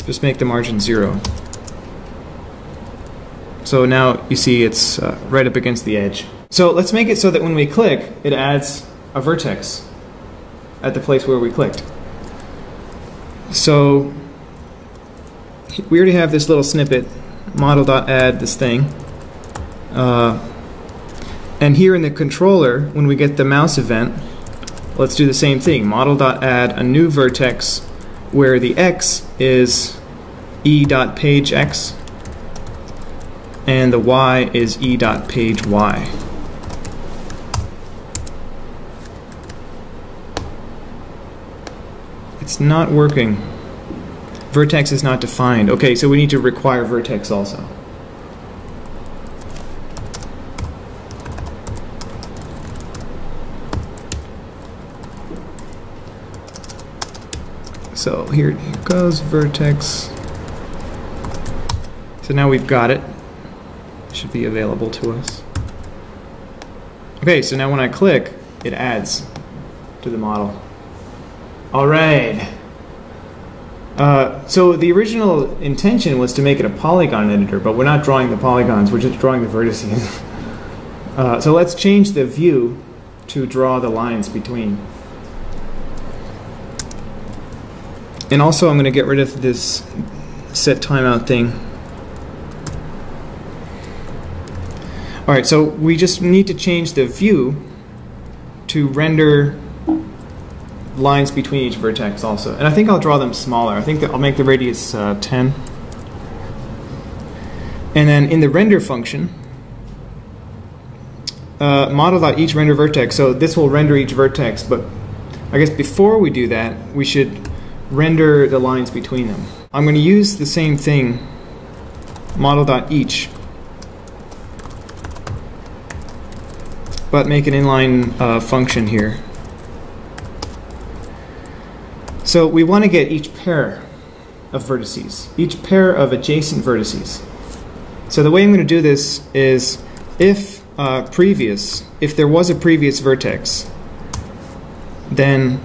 Just make the margin zero. So now you see it's uh, right up against the edge. So let's make it so that when we click, it adds a vertex at the place where we clicked. So we already have this little snippet, model.add this thing. Uh, and here in the controller, when we get the mouse event, let's do the same thing, model.add a new vertex where the x is e.pagex. And the y is e.pagey. It's not working. Vertex is not defined. Okay, so we need to require vertex also. So here it goes, vertex. So now we've got it. Should be available to us. Okay, so now when I click, it adds to the model. All right. Uh, so the original intention was to make it a polygon editor, but we're not drawing the polygons, we're just drawing the vertices. uh, so let's change the view to draw the lines between. And also I'm going to get rid of this set timeout thing. All right, so we just need to change the view to render lines between each vertex also. And I think I'll draw them smaller. I think that I'll make the radius uh, ten. And then in the render function, uh, model.each render vertex. So this will render each vertex, but I guess before we do that, we should render the lines between them. I'm going to use the same thing, model.each. But make an inline uh, function here. So we want to get each pair of vertices, each pair of adjacent vertices. So the way I'm going to do this is if uh, previous, if there was a previous vertex, then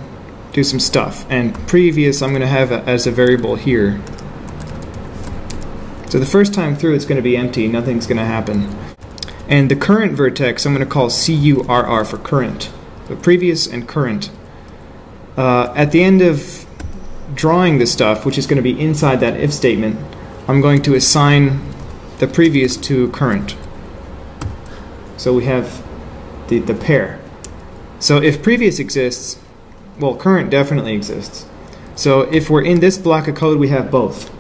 do some stuff. And previous I'm going to have a, as a variable here. So the first time through it's going to be empty, nothing's going to happen. And the current vertex I'm going to call C U R R for current. So previous and current. Uh, at the end of drawing this stuff, which is going to be inside that if statement, I'm going to assign the previous to current. So we have the, the pair. So if previous exists, well, current definitely exists. So if we're in this block of code, we have both.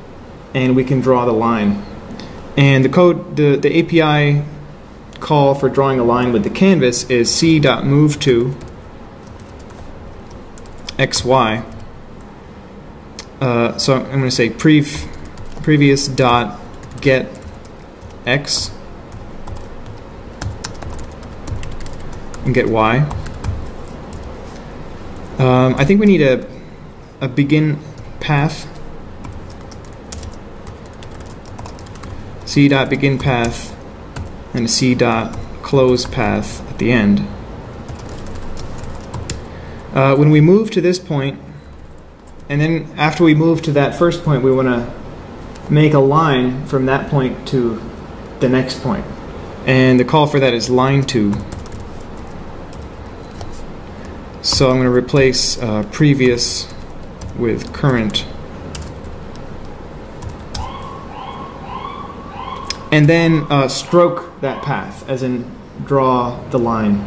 And we can draw the line. And the code, the, the A P I call for drawing a line with the canvas is c.moveTo xy. Uh, so I'm going to say prev previous dot get x and get y. Um, I think we need a a begin path. C dot begin path. And a c dot close path at the end. Uh, when we move to this point, and then after we move to that first point, we want to make a line from that point to the next point. And the call for that is line two. So I'm going to replace uh, previous with current. And then uh, stroke that path, as in draw the line.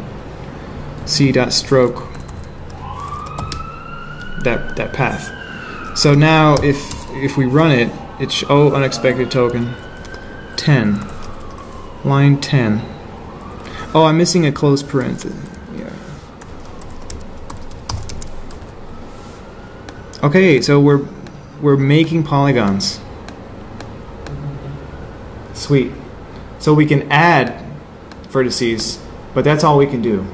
C dot stroke that that path. So now, if if we run it, it sh oh unexpected token ten, line ten. Oh, I'm missing a close parenthesis. Yeah. Okay, so we're we're making polygons. Sweet. So we can add vertices, but that's all we can do,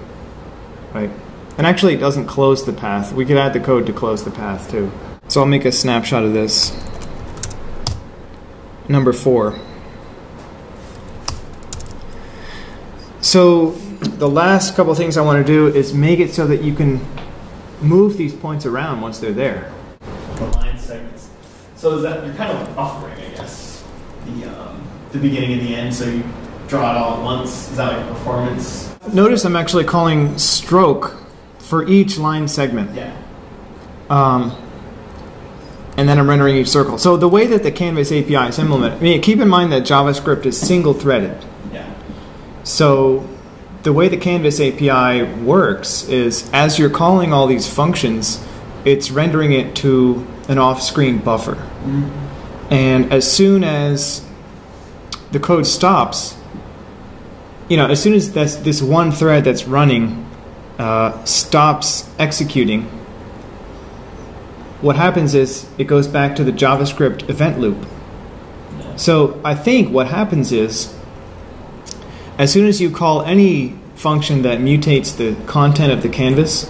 right? And actually, it doesn't close the path. We could add the code to close the path too. So I'll make a snapshot of this. Number four. So the last couple things I want to do is make it so that you can move these points around once they're there. The line segments. So is that you're kind of buffering, I guess, the um, the beginning and the end. So you draw it all at once. Is that like a performance? Notice I'm actually calling stroke for each line segment. Yeah. Um, and then I'm rendering each circle. So the way that the Canvas A P I is implemented, I mean, keep in mind that JavaScript is single-threaded. Yeah. So the way the Canvas A P I works is as you're calling all these functions, it's rendering it to an off-screen buffer. Mm-hmm. And as soon as the code stops, you know, as soon as that's, this one thread that's running uh, stops executing, what happens is it goes back to the JavaScript event loop. So I think what happens is as soon as you call any function that mutates the content of the canvas,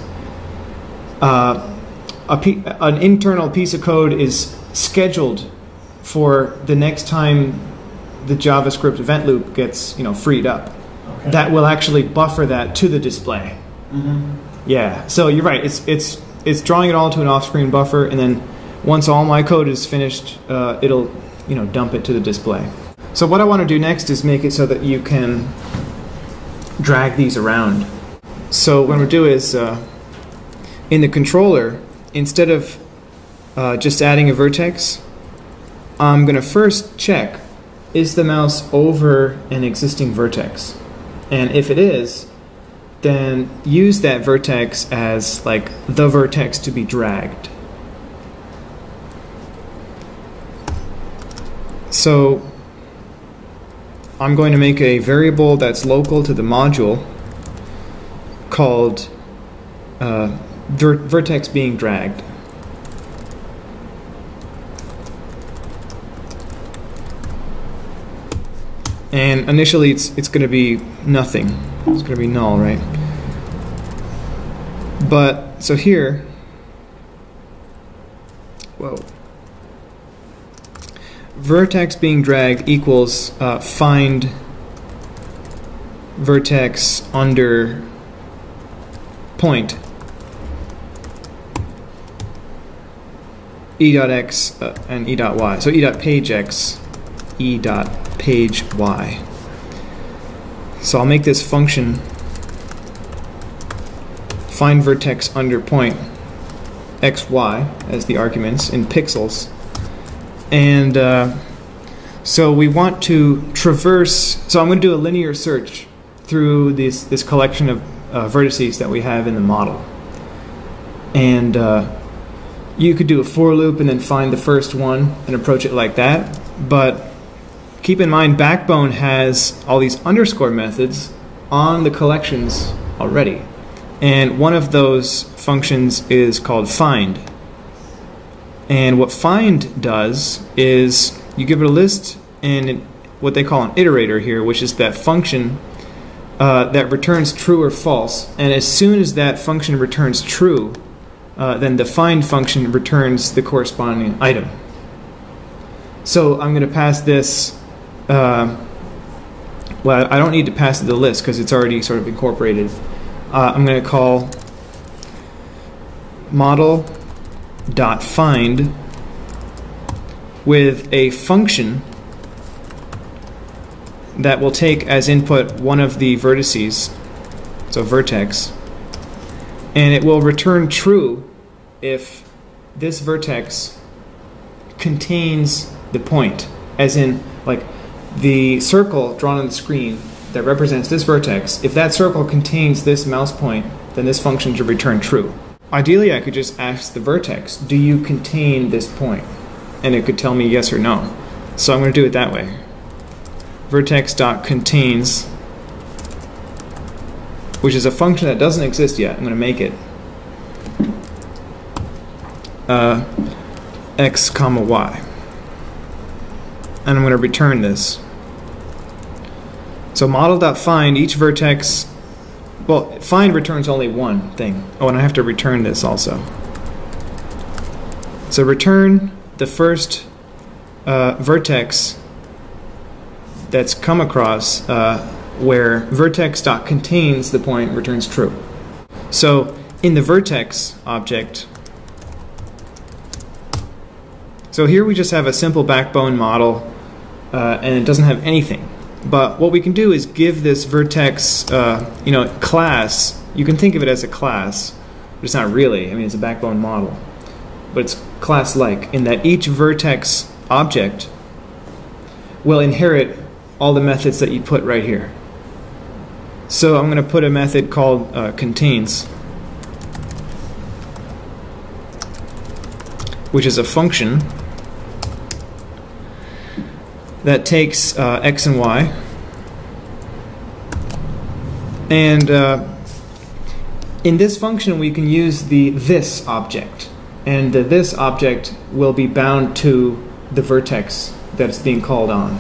uh, a p an internal piece of code is scheduled for the next time the JavaScript event loop gets, you know, freed up. Okay. That will actually buffer that to the display. Mm-hmm. Yeah, so you're right. It's, it's It's drawing it all to an off-screen buffer, and then once all my code is finished, uh, it'll, you know, dump it to the display. So what I want to do next is make it so that you can drag these around. So what I'm going to do is, uh, in the controller, instead of uh, just adding a vertex, I'm going to first check, is the mouse over an existing vertex? And if it is, then use that vertex as like the vertex to be dragged. So I'm going to make a variable that's local to the module called uh, ver vertex being dragged. And initially it's, it's going to be nothing. It's going to be null, right? But, so here, whoa, vertex being dragged equals uh, find vertex under point e.x uh, and e.y. So e.pagex, e.y. Page y. So I'll make this function find vertex under point x y as the arguments in pixels, and uh, so we want to traverse. So I'm going to do a linear search through this this collection of uh, vertices that we have in the model, and uh, you could do a for loop and then find the first one and approach it like that, but keep in mind, Backbone has all these underscore methods on the collections already. And one of those functions is called find. And what find does is you give it a list and what they call an iterator here, which is that function uh, that returns true or false. And as soon as that function returns true, uh, then the find function returns the corresponding item. So I'm going to pass this. Uh, well, I don't need to pass it to the list because it's already sort of incorporated. Uh, I'm going to call model.find with a function that will take as input one of the vertices, so vertex, and it will return true if this vertex contains the point, as in, like, the circle drawn on the screen that represents this vertex, if that circle contains this mouse point, then this function should return true. Ideally, I could just ask the vertex, do you contain this point? And it could tell me yes or no. So I'm going to do it that way. Vertex.contains which is a function that doesn't exist yet. I'm going to make it uh, x comma y, and I'm going to return this. So model.find each vertex. Well, find returns only one thing. Oh, and I have to return this also. So return the first uh, vertex that's come across uh, where vertex.contains the point returns true. So in the vertex object, so here we just have a simple backbone model uh, and it doesn't have anything. But what we can do is give this vertex, uh, you know, class. You can think of it as a class, but it's not really. I mean, it's a backbone model, but it's class-like in that each vertex object will inherit all the methods that you put right here. So I'm going to put a method called uh, contains, which is a function that takes uh, x and y, and uh, in this function we can use the this object, and the this object will be bound to the vertex that's being called on.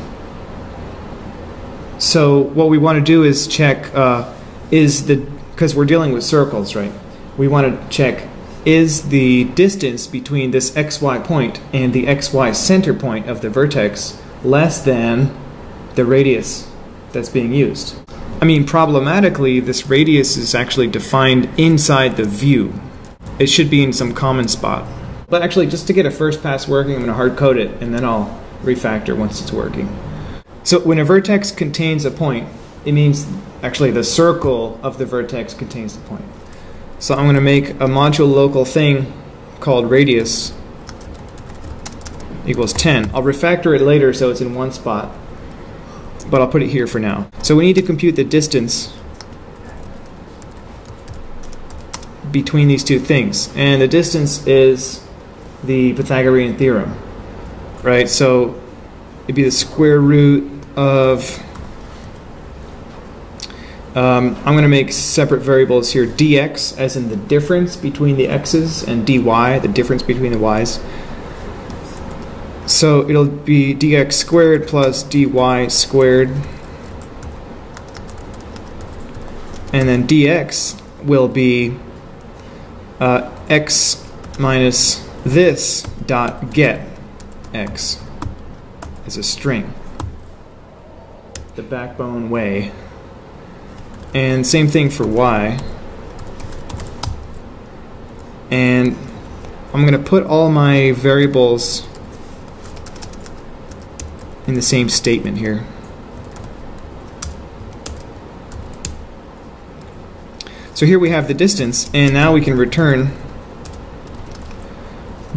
So what we want to do is check uh, is the, because we're dealing with circles, right? We want to check is the distance between this xy point and the xy center point of the vertex less than the radius that's being used. I mean, problematically, this radius is actually defined inside the view. It should be in some common spot. But actually, just to get a first pass working, I'm going to hard code it, and then I'll refactor once it's working. So when a vertex contains a point, it means actually the circle of the vertex contains the point. So I'm going to make a module local thing called radius equals ten. I'll refactor it later so it's in one spot, but I'll put it here for now. So we need to compute the distance between these two things, and the distance is the Pythagorean theorem, right? So it'd be the square root of um, I'm going to make separate variables here, dx as in the difference between the x's, and dy the difference between the y's. So it'll be dx squared plus dy squared, and then dx will be uh, x minus this dot get x as a string, the backbone way, and same thing for y. And I'm going to put all my variables in the same statement here. So here we have the distance, and now we can return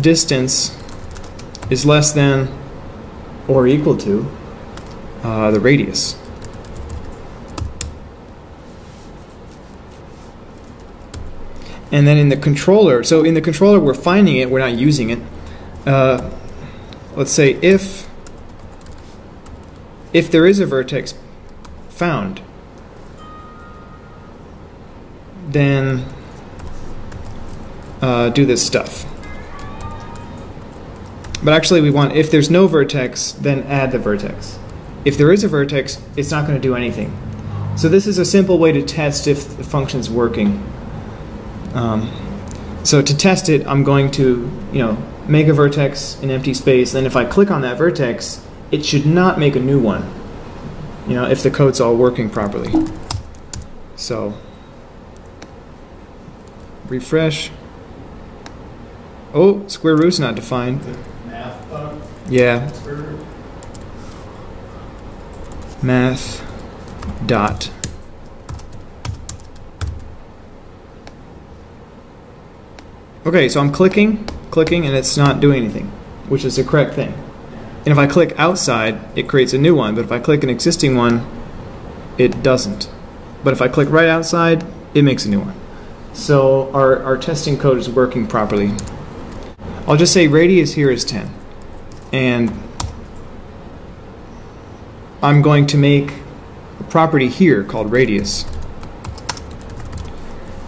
distance is less than or equal to uh, the radius. And then in the controller, so in the controller we're finding it, we're not using it. Uh, let's say if If there is a vertex found, then uh, do this stuff. But actually we want, if there's no vertex, then add the vertex. If there is a vertex, it's not going to do anything. So this is a simple way to test if the function's working. Um, so to test it, I'm going to, you know, make a vertex in empty space, and if I click on that vertex, it should not make a new one, you know, if the code's all working properly. So refresh. Oh, square root's not defined. Math bug? Yeah. Square root. Math dot. Okay, so I'm clicking, clicking, and it's not doing anything, which is the correct thing. And if I click outside, it creates a new one, but if I click an existing one, it doesn't. But if I click right outside, it makes a new one. So our, our testing code is working properly. I'll just say radius here is ten. And I'm going to make a property here called radius.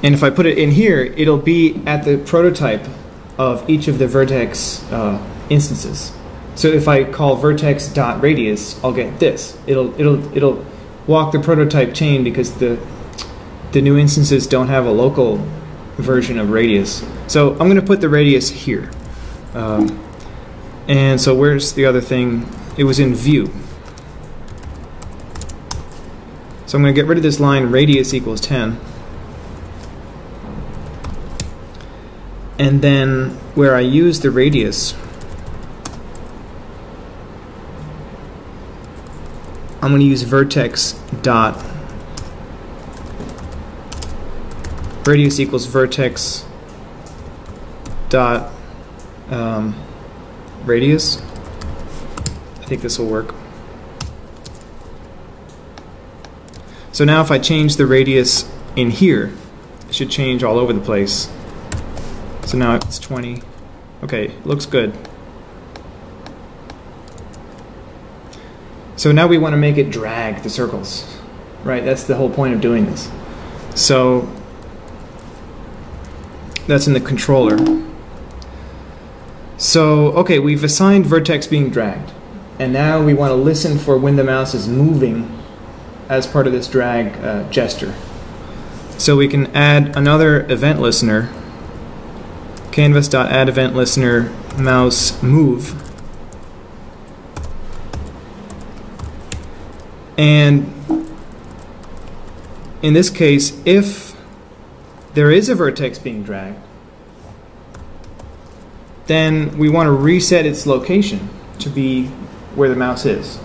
And if I put it in here, it'll be at the prototype of each of the vertex uh, instances. So if I call vertex.radius, I'll get this. It'll it'll it'll walk the prototype chain because the the new instances don't have a local version of radius. So I'm going to put the radius here. Um, and so where's the other thing? It was in view. So I'm going to get rid of this line radius equals ten. And then where I use the radius, I'm going to use vertex dot radius equals vertex dot um, radius. I think this will work. So now if I change the radius in here, it should change all over the place. So now it's twenty. Okay, looks good. So now we want to make it drag the circles, right? That's the whole point of doing this. So that's in the controller. So, okay, we've assigned vertex being dragged. And now we want to listen for when the mouse is moving as part of this drag uh, gesture. So we can add another event listener. Canvas.addEventListener mouse move, and in this case, if there is a vertex being dragged, then we want to reset its location to be where the mouse is,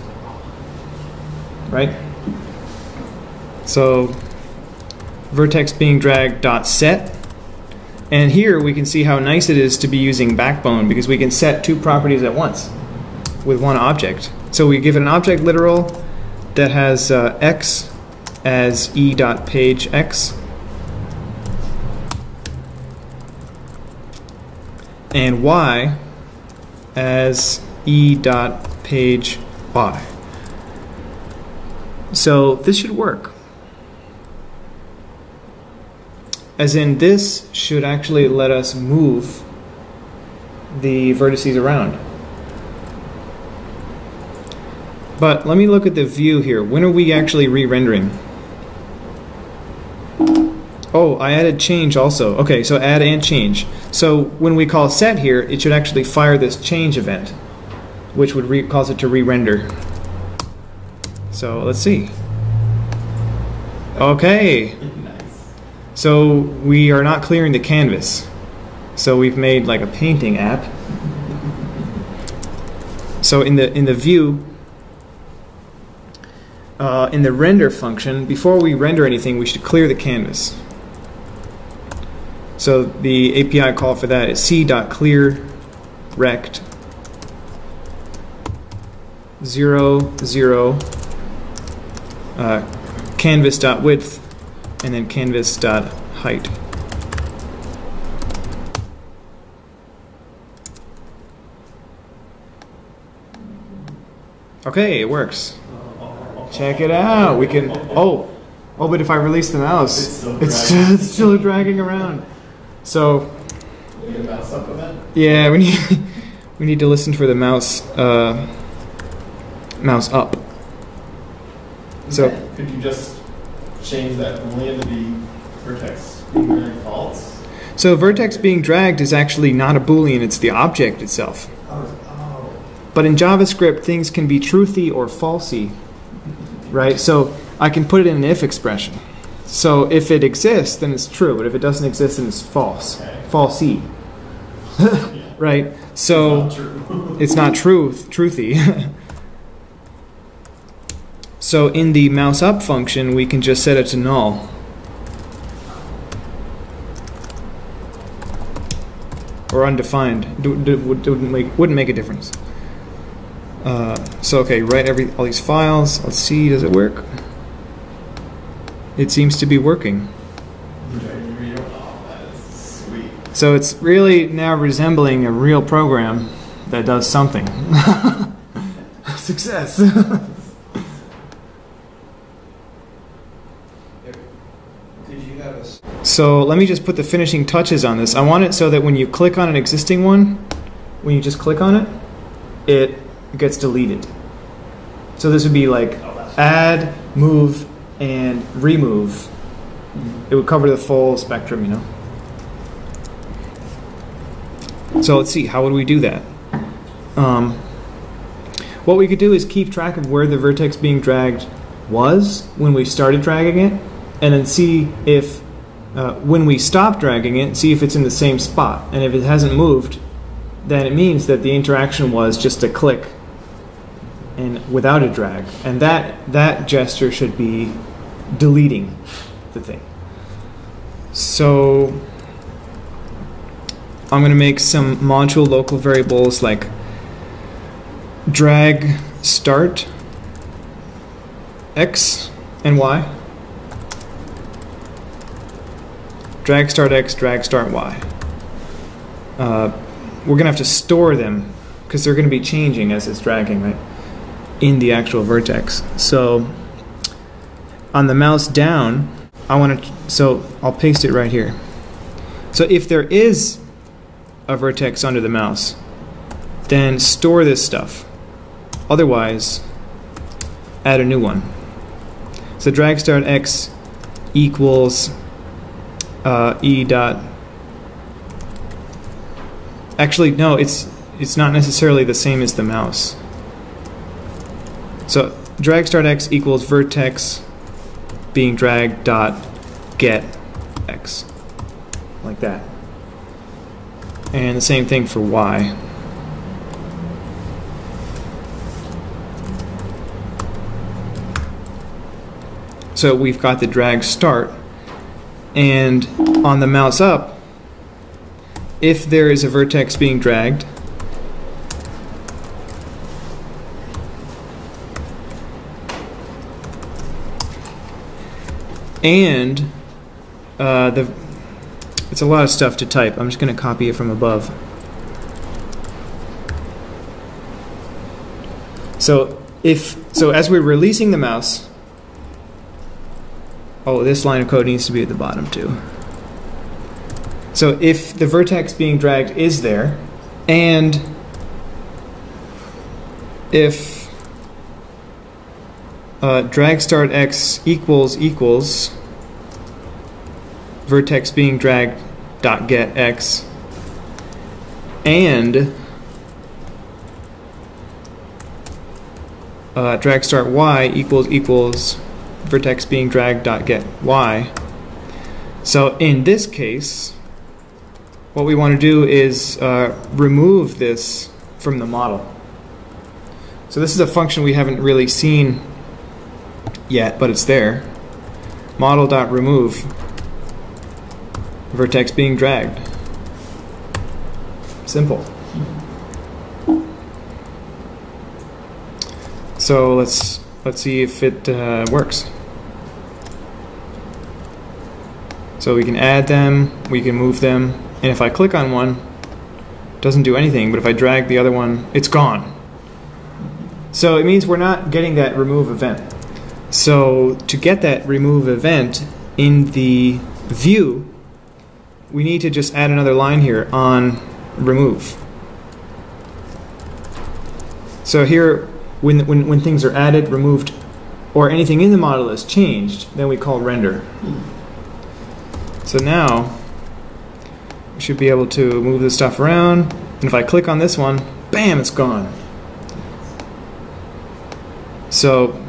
right? So vertex being dragged dot set. And here we can see how nice it is to be using Backbone, because we can set two properties at once with one object. So we give it an object literal that has uh, x as e.pageX and y as e.pageY. So this should work. As in, this should actually let us move the vertices around. But let me look at the view here. When are we actually re-rendering? Oh, I added change also. Okay, so add and change. So when we call set here, it should actually fire this change event, which would re- cause it to re-render. So let's see. Okay. So we are not clearing the canvas. So we've made like a painting app. So in the in the view, uh, in the render function, before we render anything, we should clear the canvas. So the A P I call for that is c.clear rect zero zero uh, canvas.width. And then canvas.height. Okay, it works. Check it out. We can. Oh, oh, but if I release the mouse, it's still, it's still, it's still dragging around. So, yeah, we need we need to listen for the mouse uh, mouse up. So could you just change that only into the vertex being false? So vertex being dragged is actually not a Boolean, it's the object itself. Oh, oh. But in JavaScript, things can be truthy or falsy, right? So I can put it in an if expression. So if it exists, then it's true, but if it doesn't exist, then it's false. Okay. Falsy. Right? So it's not true. It's not truth, truthy. So in the mouse up function, we can just set it to null. Or undefined. Do, do, wouldn't, make, wouldn't make a difference. Uh, so okay, write every, all these files. Let's see, does it work? It seems to be working. So it's really now resembling a real program that does something. Success! Did you have a... So let me just put the finishing touches on this. I want it so that when you click on an existing one, when you just click on it, it gets deleted. So this would be like add, move, and remove. It would cover the full spectrum, you know. So let's see, how would we do that? Um, what we could do is keep track of where the vertex being dragged was when we started dragging it, and then see if, uh, when we stop dragging it, see if it's in the same spot. And if it hasn't moved, then it means that the interaction was just a click and without a drag. And that, that gesture should be deleting the thing. So I'm going to make some module local variables like drag start x and y, drag start x, drag start y. Uh, we're going to have to store them because they're going to be changing as it's dragging, right, in the actual vertex. So on the mouse down, I want to, so I'll paste it right here. So if there is a vertex under the mouse, then store this stuff. Otherwise, add a new one. So drag start x equals uh, e dot. Actually, no, it's it's not necessarily the same as the mouse. So drag start x equals vertex being dragged dot get x, like that. And the same thing for y. So we've got the drag start, and on the mouse up, if there is a vertex being dragged, and uh, the it's a lot of stuff to type. I'm just going to copy it from above. So if so, as we're releasing the mouse, oh, this line of code needs to be at the bottom too. So if the vertex being dragged is there, and if Uh, drag start x equals equals vertex being dragged dot get x, and uh, drag start y equals equals vertex being dragged dot get y. So in this case, what we want to do is uh, remove this from the model. So this is a function we haven't really seen yet, but it's there. Model.remove vertex being dragged. Simple. So let's let's see if it uh, works. So we can add them, we can move them, and if I click on one, it doesn't do anything, but if I drag the other one, it's gone. So it means we're not getting that remove event. So to get that remove event in the view, we need to just add another line here on remove. So here, when, when, when things are added, removed, or anything in the model is changed, then we call render. So now, we should be able to move this stuff around, and if I click on this one, bam, it's gone. So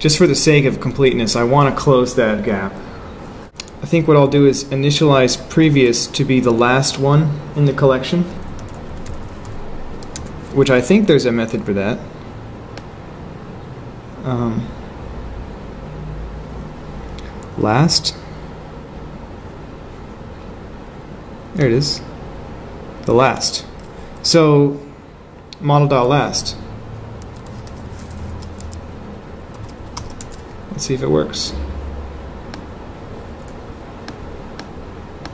just for the sake of completeness, I want to close that gap. I think what I'll do is initialize previous to be the last one in the collection, which I think there's a method for that. Um, last. There it is. The last. So model.last. Let's see if it works.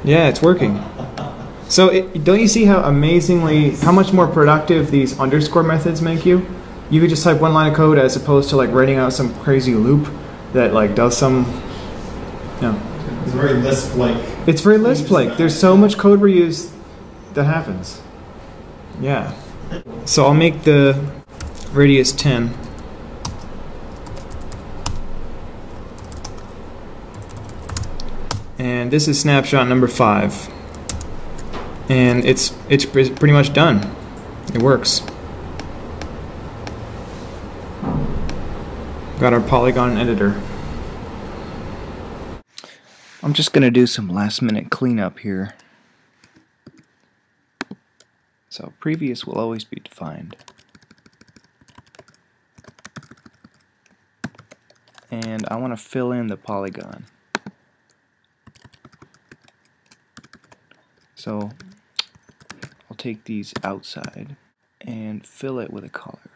Yeah, it's working. So it, don't you see how amazingly, how much more productive these underscore methods make you? You could just type one line of code as opposed to like writing out some crazy loop that like does some, yeah. It's very Lisp-like. It's very Lisp-like. There's so much code reuse that happens. Yeah. So I'll make the radius ten. And this is snapshot number five. And it's it's pretty much done. It works. Got our polygon editor. I'm just going to do some last minute cleanup here. So previous will always be defined. And I want to fill in the polygon. So I'll take these outside and fill it with a color.